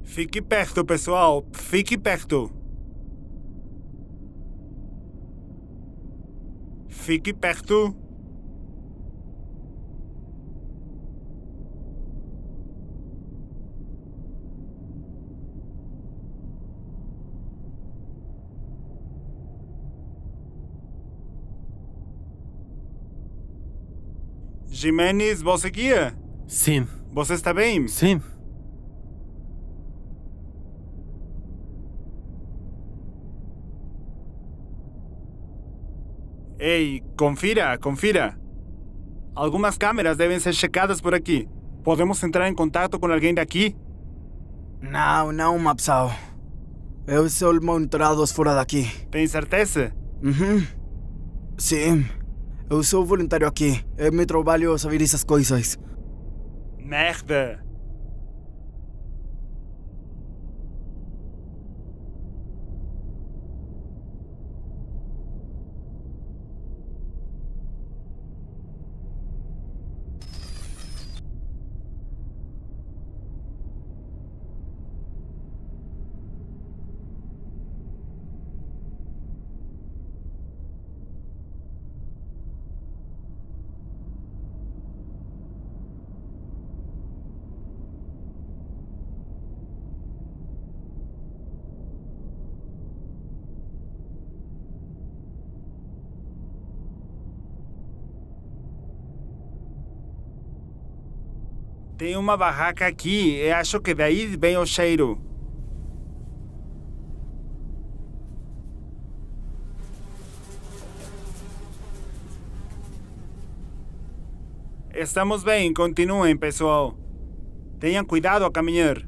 Fique perto, pessoal. Fique perto. Fique perto. Jiménez, ¿vos guía? Sí. ¿Vos está bien? Sí. Hey, confira. Algunas cámaras deben ser checadas por aquí. ¿Podemos entrar en contacto con alguien de aquí? No, Mapsao. Eu sou monitorados fuera de aquí. ¿Tienes certeza? Sí. Eu sou voluntário aqui. É meu trabalho saber essas coisas. Merda! Tem uma barraca aqui, eu acho que daí vem o cheiro. Estamos bem, continuem, pessoal. Tenham cuidado ao caminhar.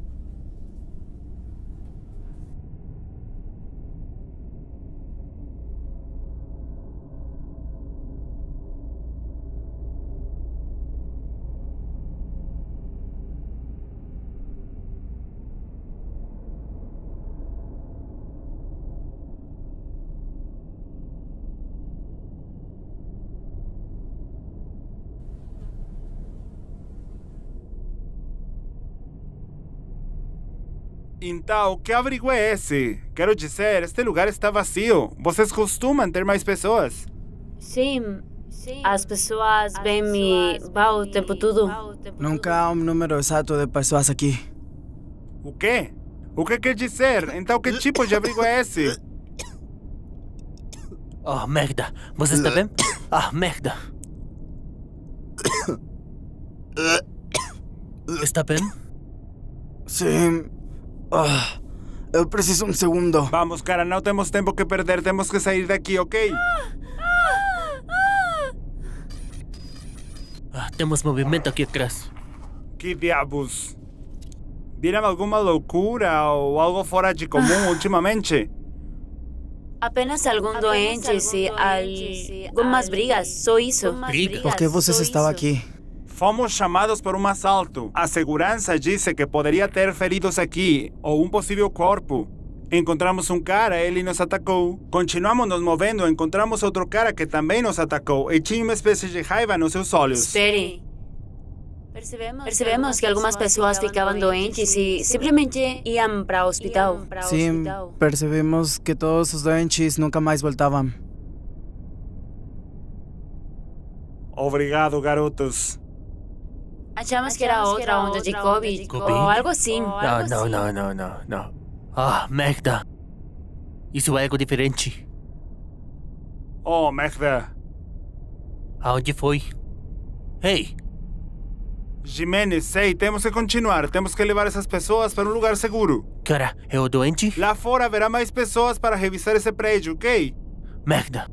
Então, que abrigo é esse? Quero dizer, este lugar está vazio. Vocês costumam ter mais pessoas? Sim. As pessoas vêm me vão o tempo todo. Nunca há número exato de pessoas aqui. O quê? O que quer dizer? Então, que tipo de abrigo é esse? Oh, merda. Você está bem? Ah, merda. Está bem? Sim. Yo preciso un segundo. Vamos, cara, no tenemos tiempo que perder. Tenemos que salir de aquí, ¿ok? Tenemos movimiento aquí atrás. ¿Qué diablos? ¿Dirán alguna locura o algo fuera de común últimamente? Apenas algún doente algunas brigas, só isso. ¿Por qué vocês estaban aquí? Fomos llamados por un asalto. A segurança dice que podría tener feridos aquí o un posible cuerpo. Encontramos un cara, él nos atacó. Continuamos nos moviendo, encontramos otro cara que también nos atacó y tenía una especie de raiva en sus ojos. Espere. Percebemos que algunas personas ficaban doentes y simplemente iban para el hospital. Sí, percebemos que todos los doentes nunca más voltaban. Obrigado, garotos. Achamos que era otra onda de COVID o algo así. No. Ah, merda. Isso é algo diferente. Oh, merda. Aonde foi? Hey. Jiménez, sei, temos que continuar. Temos que levar essas pessoas para um lugar seguro. Cara, é o doente? Lá fora haverá mais pessoas para revisar esse prédio, ok? Merda.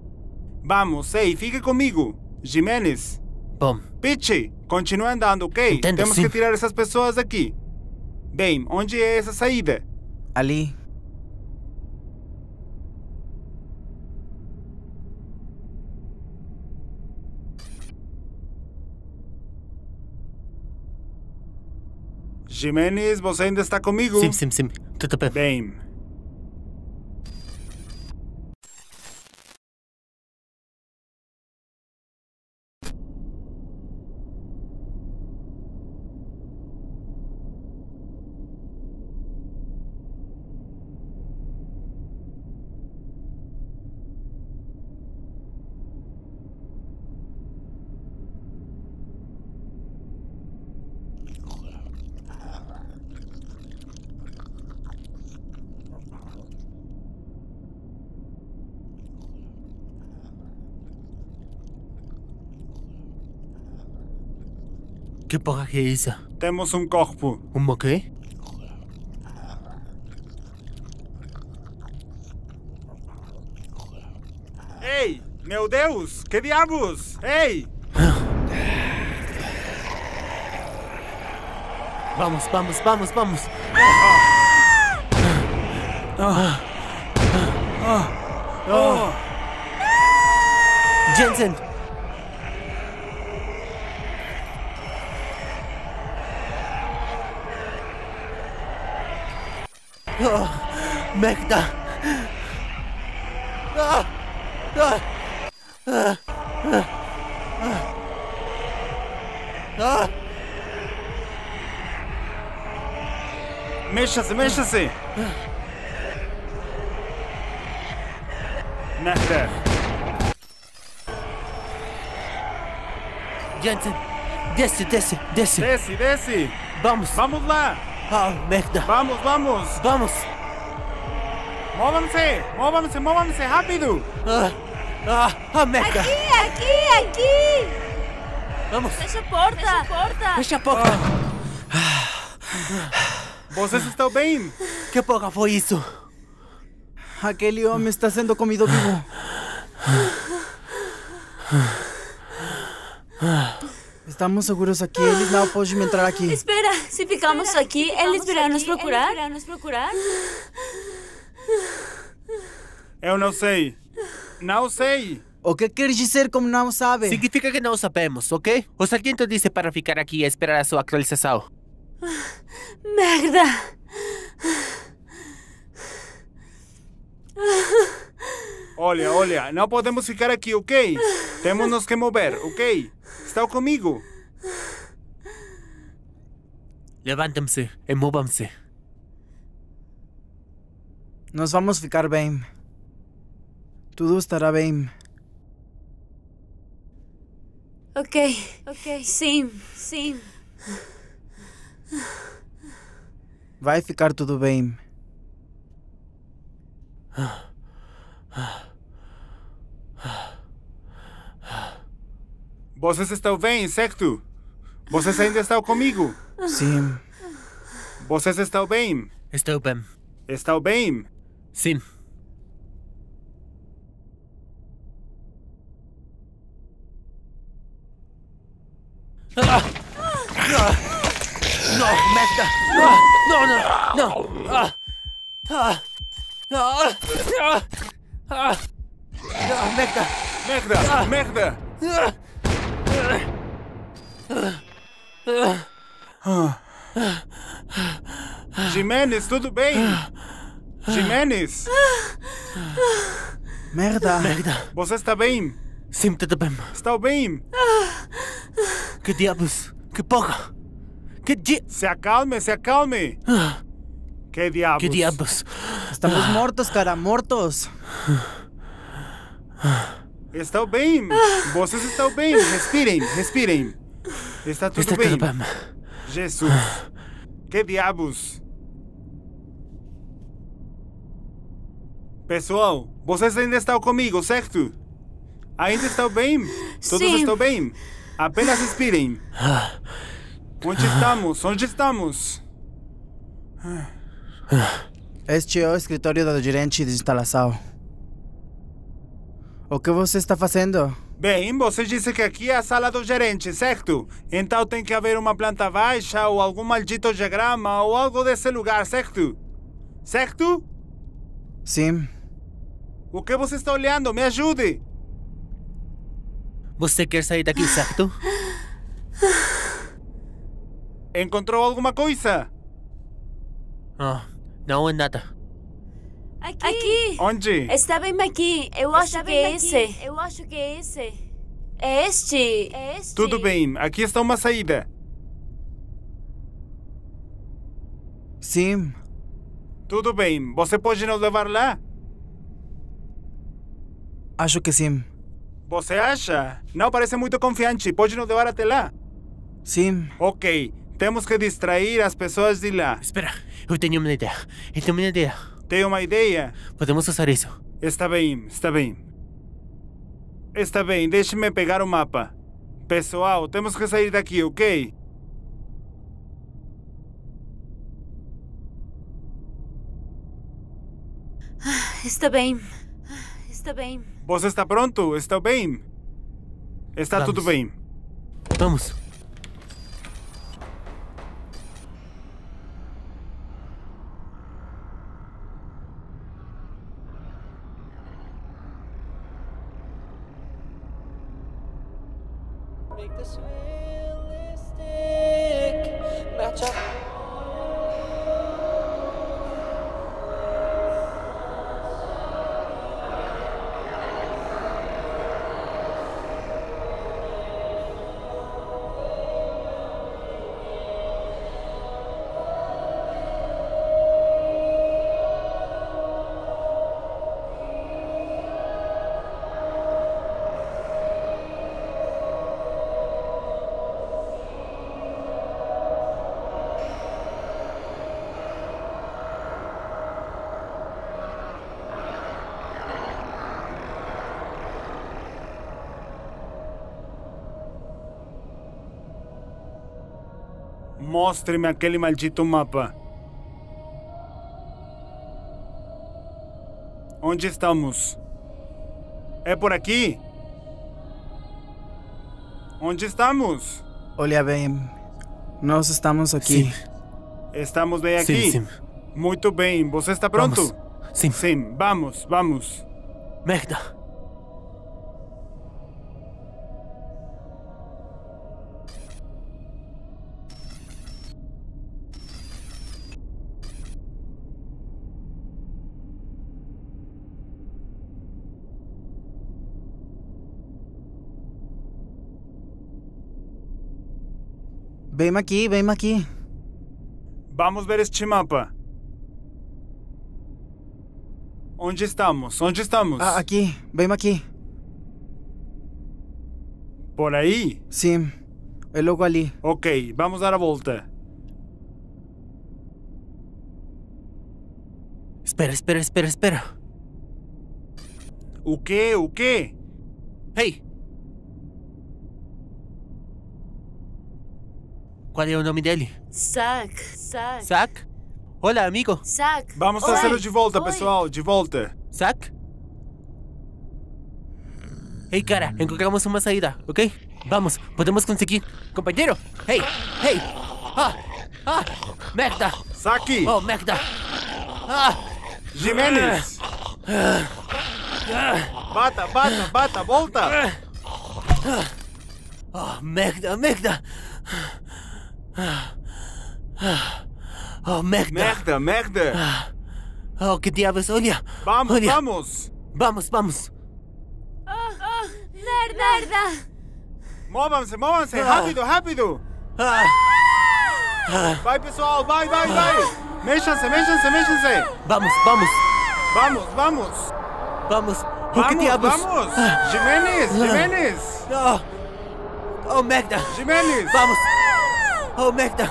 Vamos, sei, fique comigo. Jiménez. Bom. Pichi, continue andando, ok? Entendo, temos sim. Que tirar essas pessoas daqui. Bem, onde é essa saída? Ali. Jiménez, ¿vos ainda está conmigo? Sim. Tudo bem. Bem. ¿Qué porra que es esa? Tenemos un cuerpo. ¿Un qué? ¡Ey! ¡Meu Deus! ¡Qué diablos! ¡Ey! Vamos. Jensen. Oh, merda! Mexa-se! Merda! Jensen, desce! Vamos lá! ¡Ah, merda! ¡Vamos! ¡Móvanse! ¡Rápido! ¡Merda! ¡Aquí! ¡Vamos! ¡Fecha a porta! ¿Vocês estão bem? ¿Qué porra fue eso? Aquel hombre está siendo comido vivo. Estamos seguros aquí, Ellis no puede entrar aquí. Espera, si ficamos aquí, Ellis virá nos procurar. Eu não sei. ¿O qué quieres decir como no sabe? Significa que no sabemos, ¿ok? O sargento dice para ficar aquí y esperar a su actualización. Merda. Olha, no podemos ficar aquí, ¿ok? Temos que mover, ¿ok? Está conmigo. Levántense y móvanse. Nos vamos a ficar bien. Todo estará bien. Ok. Sí. Va a ficar todo bien. ¿Vocês estão bem, certo? ¿Vocês ainda estão comigo? Sim. ¿Vocês estão bem? Estou bem? Sim. No, Mezca. No, Mezca. Mezca. Jiménez, tudo bem? Jiménez. Merda. Você está bem? Sim, tudo bem. Estou bem. Que diabos? Que porra? Que di... Se acalme. Que diabos? Estamos mortos, cara, mortos. Estou bem. Vocês estão bem. Respirem. Está tudo bem. Jesus. Que diabos? Pessoal, vocês ainda estão comigo, certo? Ainda estão bem? Todos estão bem? Apenas respirem. Onde estamos? Este é o escritório do gerente de instalação. O que você está fazendo? Bem, você disse que aqui é a sala do gerente, certo? Então tem que haver uma planta baixa ou algum maldito diagrama ou algo desse lugar, certo? Certo? Sim. O que você está olhando? Me ajude! Você quer sair daqui, certo? Encontrou alguma coisa? Não é nada. Aqui! Onde? Está bem aqui. Eu acho que é esse. É este. Tudo bem. Aqui está uma saída. Sim. Tudo bem. Você pode nos levar lá? Acho que sim. Você acha? Não parece muito confiante. Pode nos levar até lá? Sim. Ok. Temos que distrair as pessoas de lá. Espera. Eu tenho uma ideia. Tem uma ideia? Podemos usar isso. Está bem. Deixe-me pegar o mapa. Pessoal, temos que sair daqui, ok? Está bem. Você está pronto? Está bem? Está tudo bem. Vamos. Mostre-me aquele maldito mapa. Onde estamos? É por aqui? Onde estamos? Olha bem. Nós estamos aqui. Sim. Estamos bem aqui? Sim. Muito bem. Você está pronto? Vamos. Sim. Vamos. Merda. Ven aquí. Vamos ver este mapa. ¿Onde estamos? Ah, aquí. Ven aquí. ¿Por ahí? Sí. El logo allí. Ok, vamos dar la vuelta. Espera. ¿O qué? ¡Hey! ¿Cuál es el nombre de él? Zack. Hola, amigo. Zack. Vamos a hacerlo de vuelta, pessoal. De vuelta. Zack. Hey, cara. Encontramos una salida, ¿ok? Vamos. Podemos conseguir. Compañero. Hey. Ah, Mekta. Saki. Oh, Mekta. Ah. Jiménez. Bata, volta. Oh, Mekta. Oh, Mekta. Oh, qué diablos, Olia. Vamos. Oh, merda. Móvanse, rápido. Vai, pessoal, vai. Méxanse. Vamos. Oh, que diabos. Vamos. Jiménez. No. Oh, Mekta. Jiménez. Vamos. Oh, Mekta.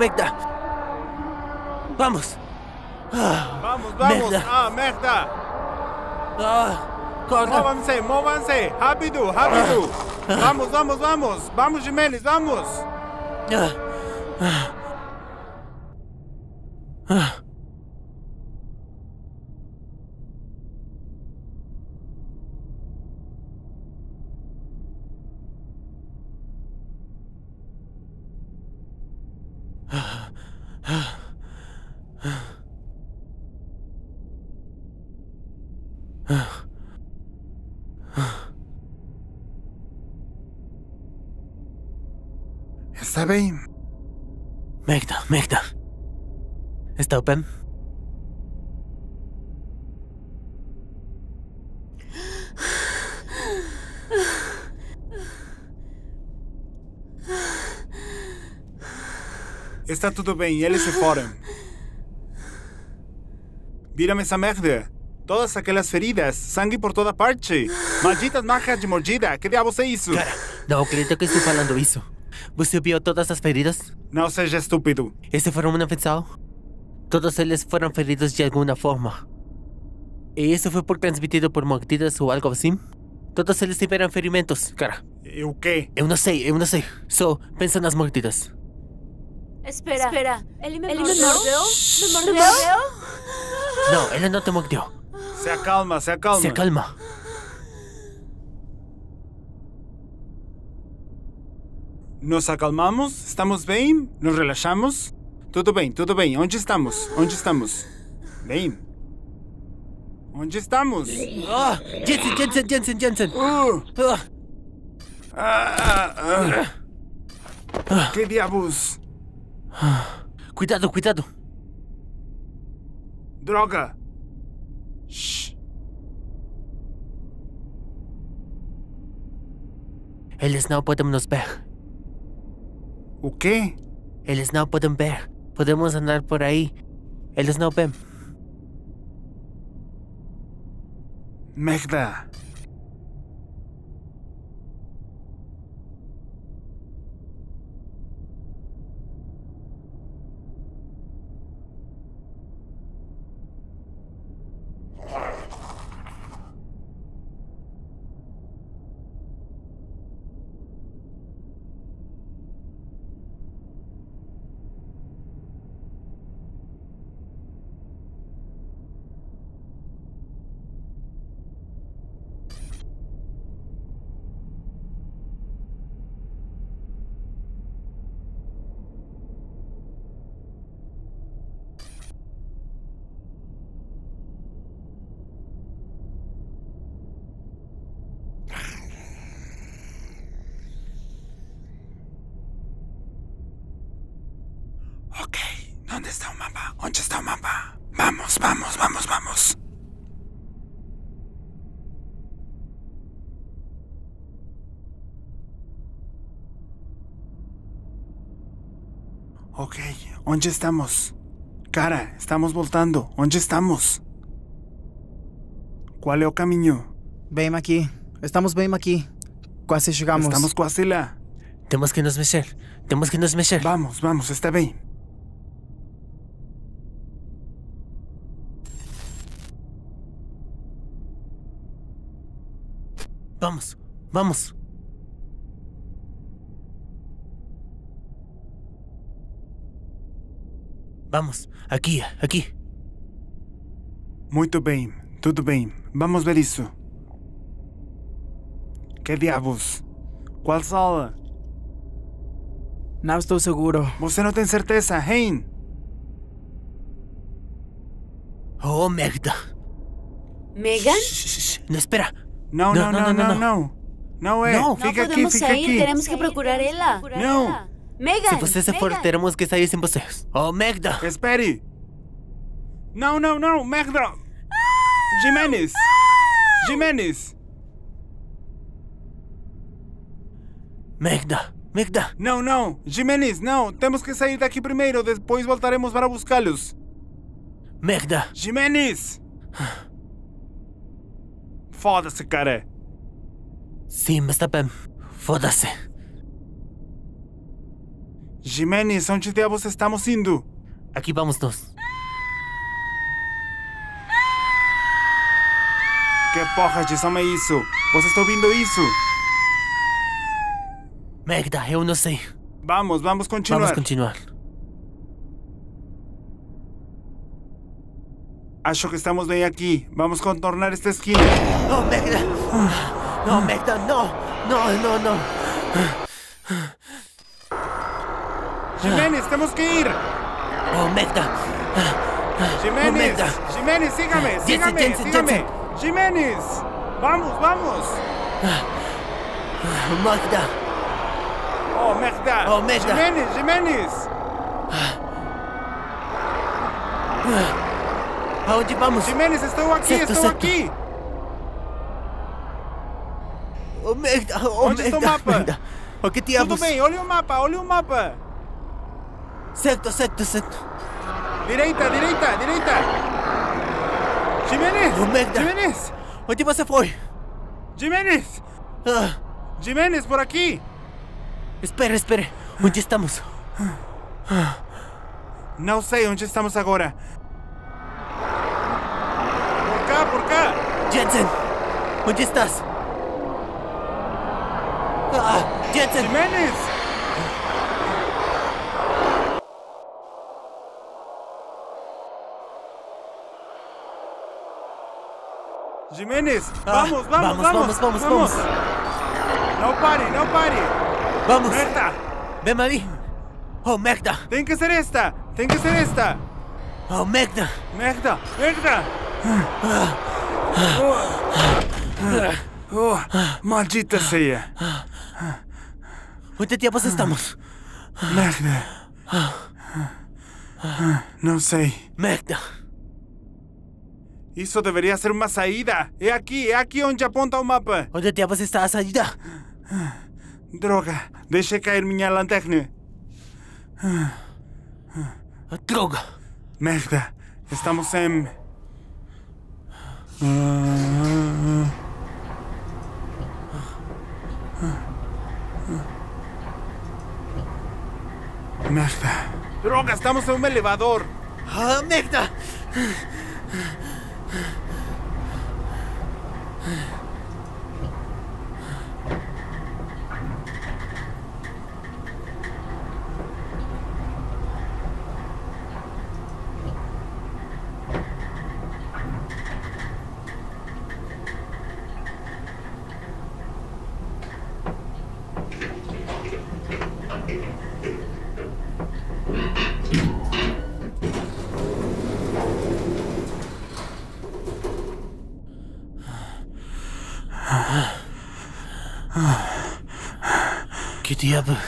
Mekta. Vamos. Vamos. Mekta. Ah, Mekta. Ah. Móvanse, rápido. Vamos, Jiménez, vamos. Está bien. Mekta. ¿Está open? Está todo bien, ellos se fueron. Vírame esa merda. Todas aquellas feridas, sangue por toda parte. Malditas marcas de mordida, ¿qué diabos es eso? Cara, no acredito que estoy falando eso. ¿Você vio todas as feridas? No seja estúpido. Esse foi um infecção. Todos eles foram feridos de alguma forma. E isso foi por transmitido por mordidas ou algo assim? Todos eles tiveram ferimentos, cara. E o quê? Eu não sei. Só pensa nas mordidas. Espera. Ele me mordeu? Me mordeu? Não, ele não te mordeu. Se acalma. Nos acalmamos, estamos bien, nos relaxamos. Todo bien. ¿Onde estamos? Bem. ¿Onde estamos? Oh, Jensen. ¿Qué diabos? Cuidado. Droga. Shh. Eles no pueden nos ver. ¿O qué? Ellos no pueden ver. Podemos andar por ahí. Ellos no ven. Mekta. ¿Dónde está un mapa? Vamos. Ok, ¿dónde estamos? Cara, estamos voltando. ¿Dónde estamos? ¿Cuál es el camino? Estamos bem aquí. Casi llegamos. Estamos casi lá. Tenemos que nos mexer. Vamos, está bien. Vamos. Vamos, aquí. Muy bien, todo bien. Vamos ver eso. ¿Qué diabos? ¿Cuál sala? Não estou seguro. Você não tem certeza, hein? Oh, merda. Megan? Não, espera. Não. Não é. Não, fica aqui, fica aqui. Teremos que procurar ela. Não. Megan. Se você se for, teremos que sair sem vocês. Oh, merda. Espere. Não, merda. Jiménez. Jiménez. Merda. Não, Jiménez, não. Temos que sair daqui primeiro, depois voltaremos para buscá-los. Merda. Jiménez. Foda-se, cara. Sim, mas tá bem. Foda-se. Jiménez, onde diabos estamos indo? Aqui vamos nós. Que porra de som é isso? Vocês estão ouvindo isso? Merda, eu não sei. Vamos continuar. Acho que estamos bem aqui. Vamos contornar esta esquina. Oh, merda! No, merda, no. Jiménez, tenemos que ir. Oh, merda. Jiménez, oh, Jiménez, sígame. Jiménez, vamos. Oh, merda. Oh, merda. Jiménez. ¿A dónde vamos? Jiménez, estoy aquí. Oh, merda, onde está o mapa? Merda. O que diabos? Tudo bem, olha o mapa. Certo. Direita. Jiménez! Oh, merda. Jiménez! Onde você foi? Jiménez! Jiménez, por aqui! Espere. Onde estamos? Não sei onde estamos agora. Por cá! Jensen! Onde estás? Jensen! Jiménez! Jiménez! Vamos! No pare! ¡Vamos! ¡Merda! ¡Ven a mí! ¡Oh, merda! ¡Tiene que ser esta! ¡Oh, merda! ¡Merda! Oh, maldita sea. ¿Cuánto tiempo estamos? Merda. No sé. Merda. Eso debería ser una salida. Es aquí donde apunta el mapa. ¿Dónde diabos está la salida? Droga. Dejé caer mi lanterna. Droga. Merda. Estamos en... Merda. Droga, estamos en un elevador. ¡Ah, merda! ¿Qué diablos?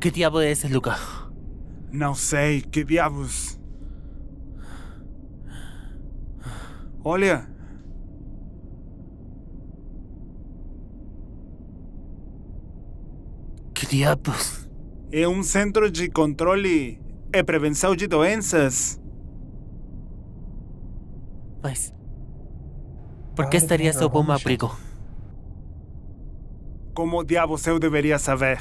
¿Qué diablos es ese lugar? No sé, ¿qué diablos? Olha. ¿Qué diablos? Es un centro de control y prevención de doenças. Mas... ¿Por qué estaría sob un abrigo? ¿Cómo diabos yo debería saber?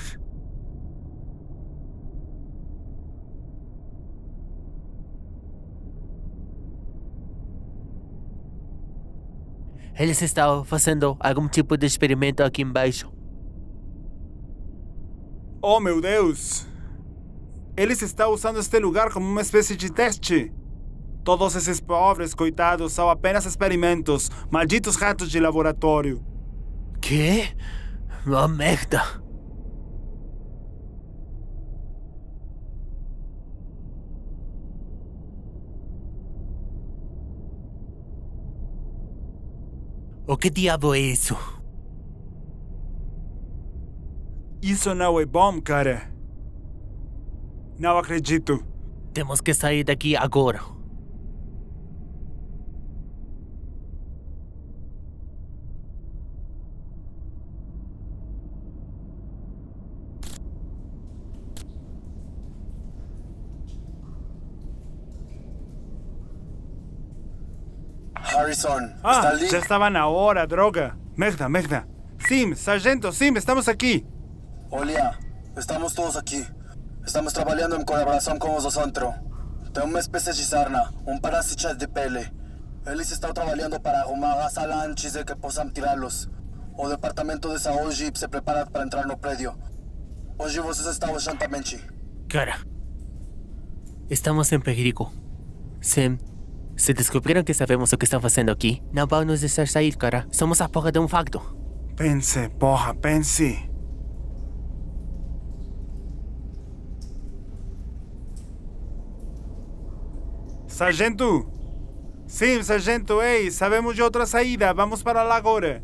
Ellos estaban haciendo algún tipo de experimento aquí embaixo. Oh, meu Deus! Ellos están usando este lugar como una especie de teste. Todos esos pobres coitados son apenas experimentos, malditos ratos de laboratorio. ¿Qué? Vad mäkta. ¿O qué diablo es eso? Isso não é bom, cara. Não acredito. Temos que sair daqui agora. Harrison, ¿está listo? Ya estaban ahora, droga. Merda. Sim, sargento, Sim, estamos aquí. Olha, estamos todos aquí. Estamos trabajando en colaboración con vosotros. Tengo una especie de sarna, un parásito de pele. Ellis está trabajando para arrumar a sala antes de que puedan tirarlos. El departamento de saúde se prepara para entrar no predio. Hoy vocês estão juntamente. Cara, estamos en peligro. Sim. Si descubrieron que sabemos lo que están haciendo aquí, no van a nos dejar salir, cara. Somos a porra de un facto. Pense, porra, pense. Sargento. Sí, sargento, hey, sabemos de otra salida. Vamos para la agora.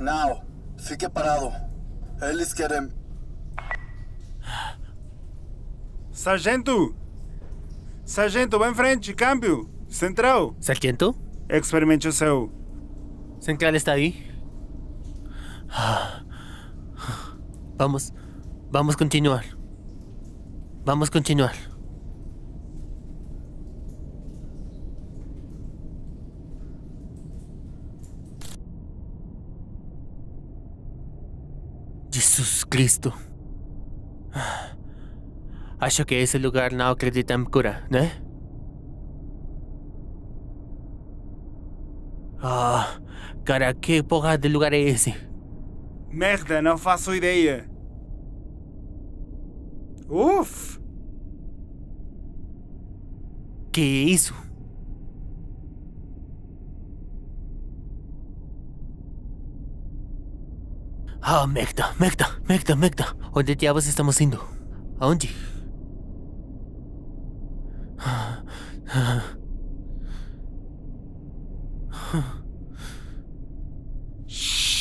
Now, fique parado. Ellos quieren... Sargento! Sargento, vai em frente, câmbio! Central! Sargento? Experimente o seu. Central está aí? Vamos continuar. Vamos continuar. Jesus Cristo. Acho que ese lugar no acredita en cura, ¿no? Ah, cara, ¿qué porra de lugar es ese? Merda, no faço idea. Uf. ¿Qué hizo? Ah, merda. ¿Dónde diabos estamos indo? ¿A dónde? Shh.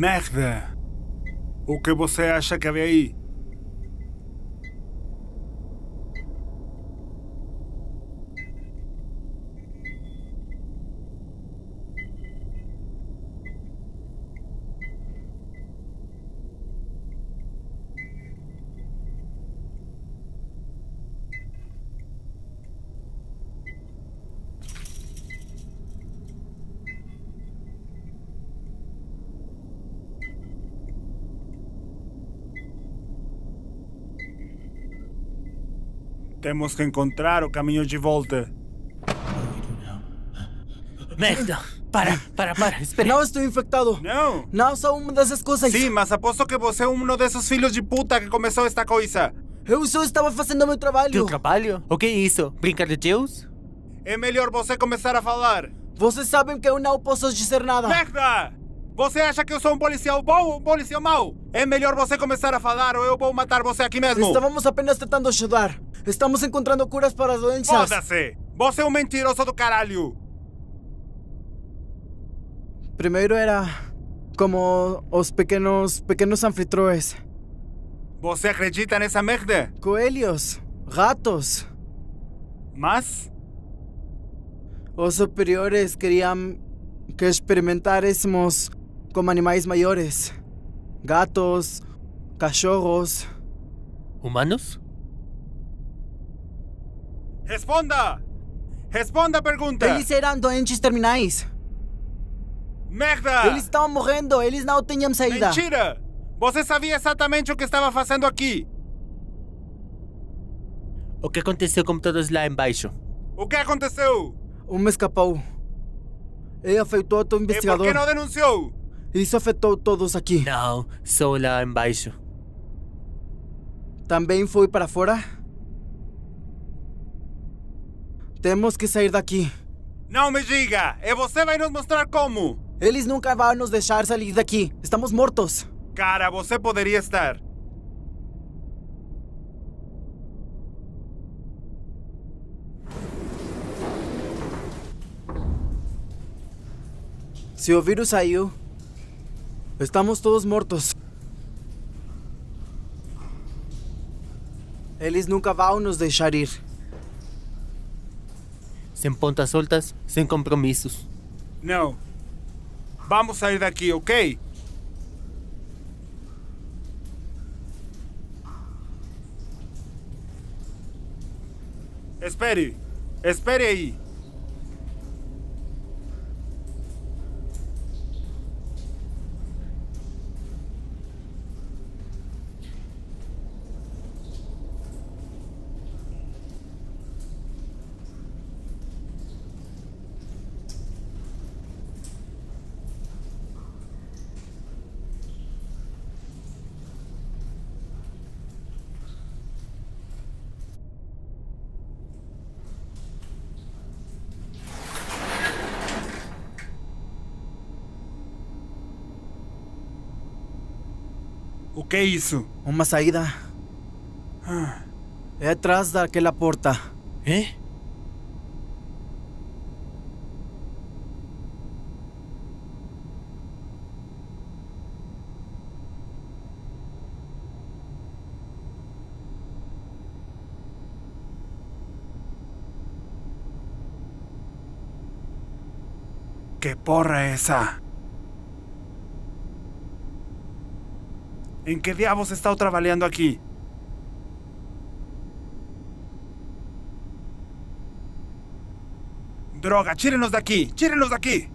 merda! O que você acha que havia aí? Temos que encontrar o caminho de volta. Merda! Para, espera. No estoy infectado. No. No sou uma dessas coisas. Sim, mas aposto que você é um desses filhos de puta que começou esta coisa. Eu só estava fazendo meu trabalho. Teu trabalho? O que é isso? Brincar de Deus? É melhor você começar a falar. Vocês sabem que eu não posso dizer nada. Merda! Você acha que eu sou um policial bom ou um policial mau? É melhor você começar a falar ou eu vou matar você aqui mesmo. Estávamos apenas tentando ajudar. Estamos encontrando curas para doenças. Foda-se! Você é um mentiroso do caralho! Primeiro era como os pequenos anfitriões. Você acredita nessa merda? Coelhos, ratos. Mas? Os superiores queriam que experimentássemos como animais maiores. Gatos, cachorros. Humanos? Responda! Responda a pergunta! Eles eram doentes terminais. Merda! Eles estavam morrendo, eles não tinham saída. Mentira! Você sabia exatamente o que estava fazendo aqui. O que aconteceu com todos lá embaixo? O que aconteceu? Um escapou. Ele afetou a todo investigador. E por que não denunciou? Isso afetou todos aqui. Não, só lá embaixo. Também foi para fora? Temos que sair daqui. Não me diga! E você vai nos mostrar como! Eles nunca vão nos deixar sair daqui. Estamos mortos. Cara, você poderia estar. Se o vírus saiu, estamos todos mortos. Eles nunca vão nos deixar ir. Sem pontas soltas, sem compromissos. Não. Vamos sair daqui, ok? Espere. Espere aí. O que é isso? Uma saída. É atrás daquela porta. É? Que porra é essa? ¿En qué diablos he estado trabajando aquí? ¡Droga! ¡Chírenos de aquí! ¡Chírenos de aquí!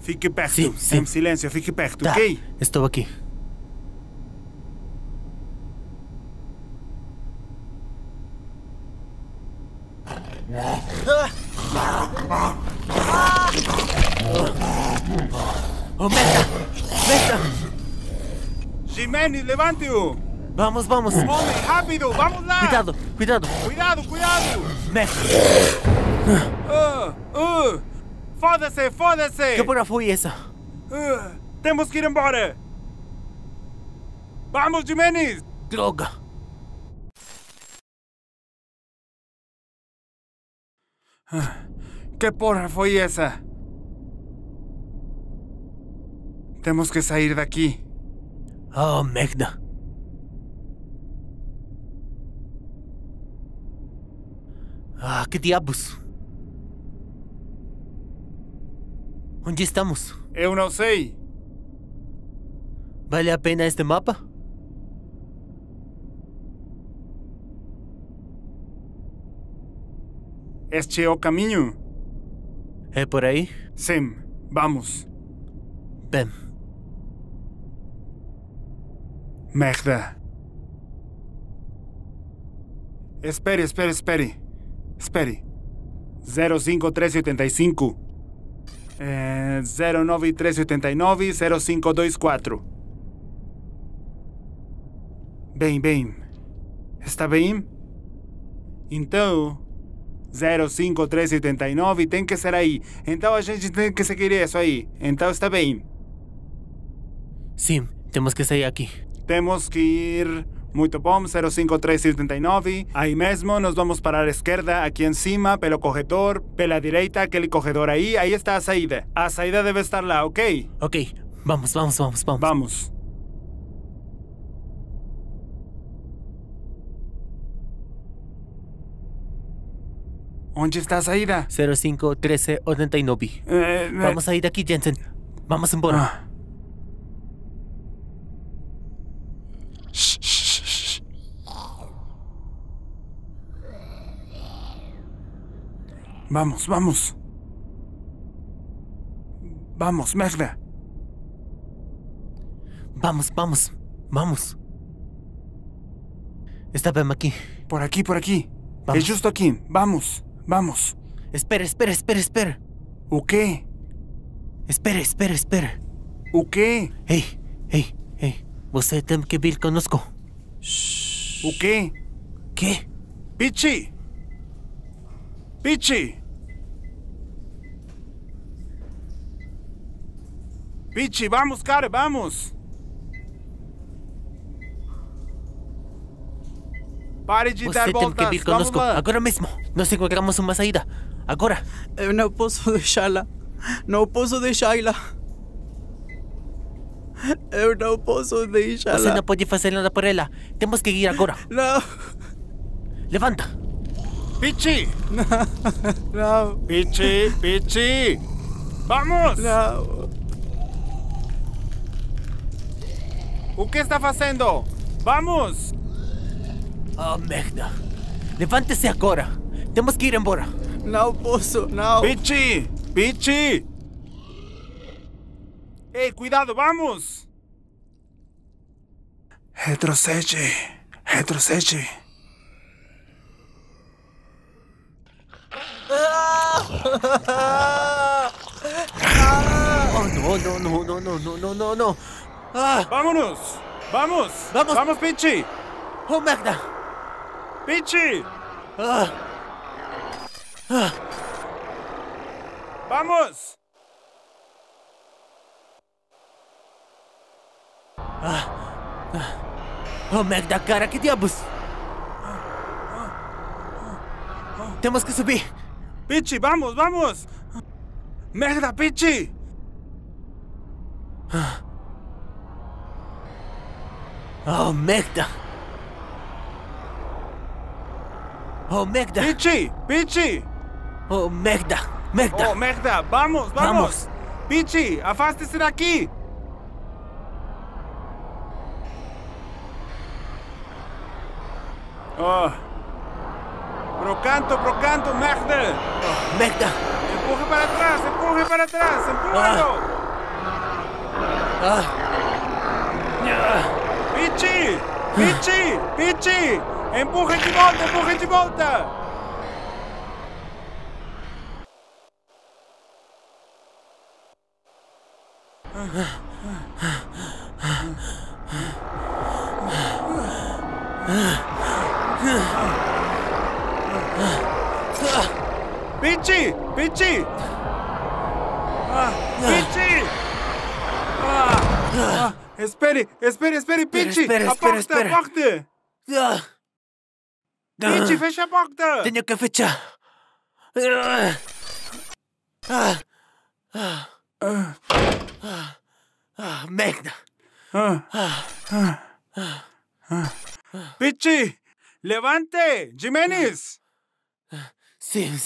Fique perto. Sí. En silencio, fique perto, ¿ok? Estoy aquí. ¡Oh, meta! ¡Meta! ¡Jiménez, levante-o! ¡Vamos! ¡Hombre, rápido! ¡Vamos lá! ¡Cuidado! ¡Meta! ¡Foda-se! ¿Qué porra fue esa? ¡Temos que ir embora! ¡Vamos, Jiménez! ¡Droga! ¿Qué porra foi essa? Temos que sair daqui. Oh, merda. Ah, que diabos? Onde estamos? Eu não sei. Vale a pena este mapa? Este é o caminho. É por aí? Sim, vamos. Bem. Merda. Espere. 05375. 09389 0524. Bem. Está bem? Então, 05389 tem que ser aí. Então a gente tem que seguir isso aí. Então está bem. Sim, temos que sair aqui. Temos que ir... Muito bom, 05379. Ahí mismo nos vamos para la izquierda, aquí encima, pelo corredor, pela direita, aquel corredor ahí. Ahí está a saída. A saída debe estar lá, ¿ok? Ok, vamos. Vamos. ¿Dónde está a saída? 051389. Vamos a ir de aquí, Jensen. Vamos embora. Vamos. Vamos, merda. Vamos. Está bien aquí. Por aquí. Vamos. Es justo aquí. Vamos. Espera. ¿O qué? Espera. ¿O qué? Hey. Você tem que vir conosco. Shhh. ¿O qué? ¿Qué? Pichi, vamos, cara, vamos. Pare de dar voltas. Você tem que vir conosco, agora mesmo. Nós encontramos uma saída, agora. Eu não posso deixá-la. Você não pode fazer nada por ela. Temos que ir agora. Não. Levanta. Pichi. Não. Pichi. Vamos. Não. ¿O qué está haciendo? ¡Vamos! ¡Oh, merda! ¡Levántese ahora! ¡Tenemos que ir embora! ¡No puedo! ¡No! ¡Pichi! ¡Ey, cuidado! ¡Vamos! ¡Retrocede! ¡Oh, no! Ah. ¡Vámonos! Pichi. ¡Oh, merda! ¡Pichi! Ah. ¡Vamos! ¡Oh, merda, cara! ¡Qué diablos! ¡Tenemos que subir! ¡Pichi, vamos! ¡Merda, Pichi! ¡Oh, merda! ¡Pichi! ¡Oh, merda! ¡Oh, merda! ¡Vamos! ¡Pichi, afástese de aquí! ¡Oh! ¡Procanto, merda! ¡Oh, merda! ¡Empuje para atrás! ¡Empújalo! ¡Pichi! ¡Empuje de volta! ¡Pichi! Espere, Pichi! ¡A porta! Pichi, fecha a porta! Tenho que fechar! Magna. ¡Pichi! ¡Levante! ¡Jiménez! Sim.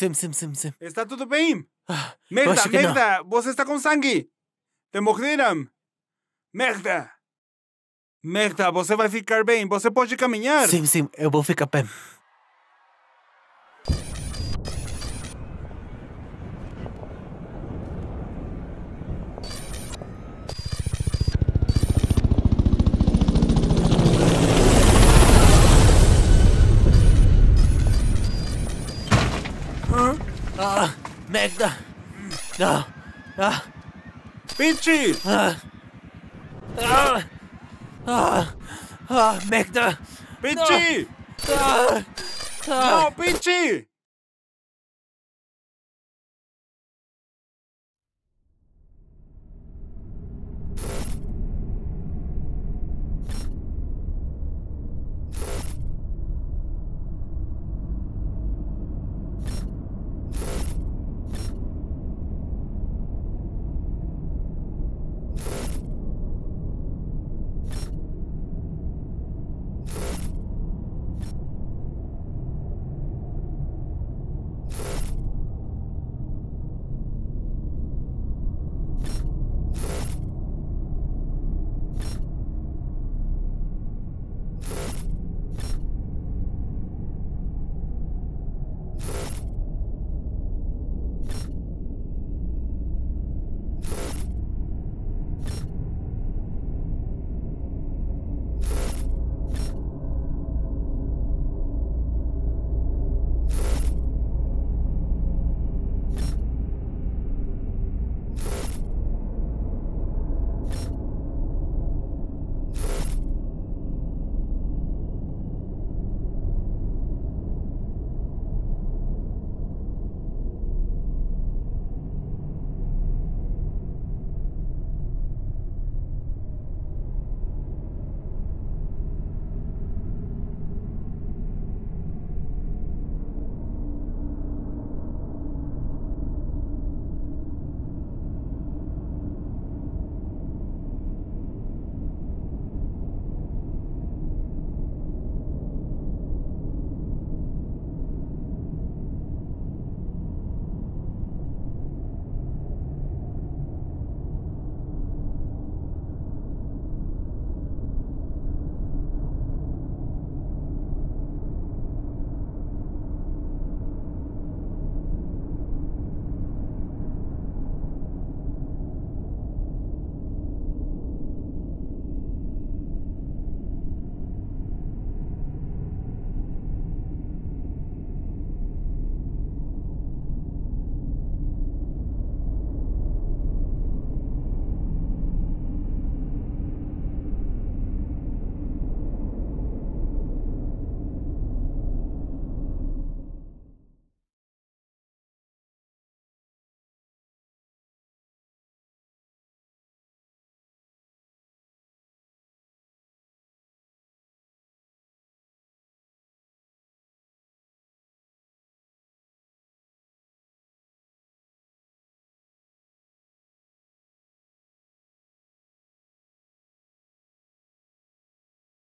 Está todo bien. Magda, vos está con sangue. Te morreram. Magda, você vai ficar bem. Você pode caminhar. Sim, eu vou ficar bem. Magda. No. Pichi. Magda. Pichi. No, Pichi.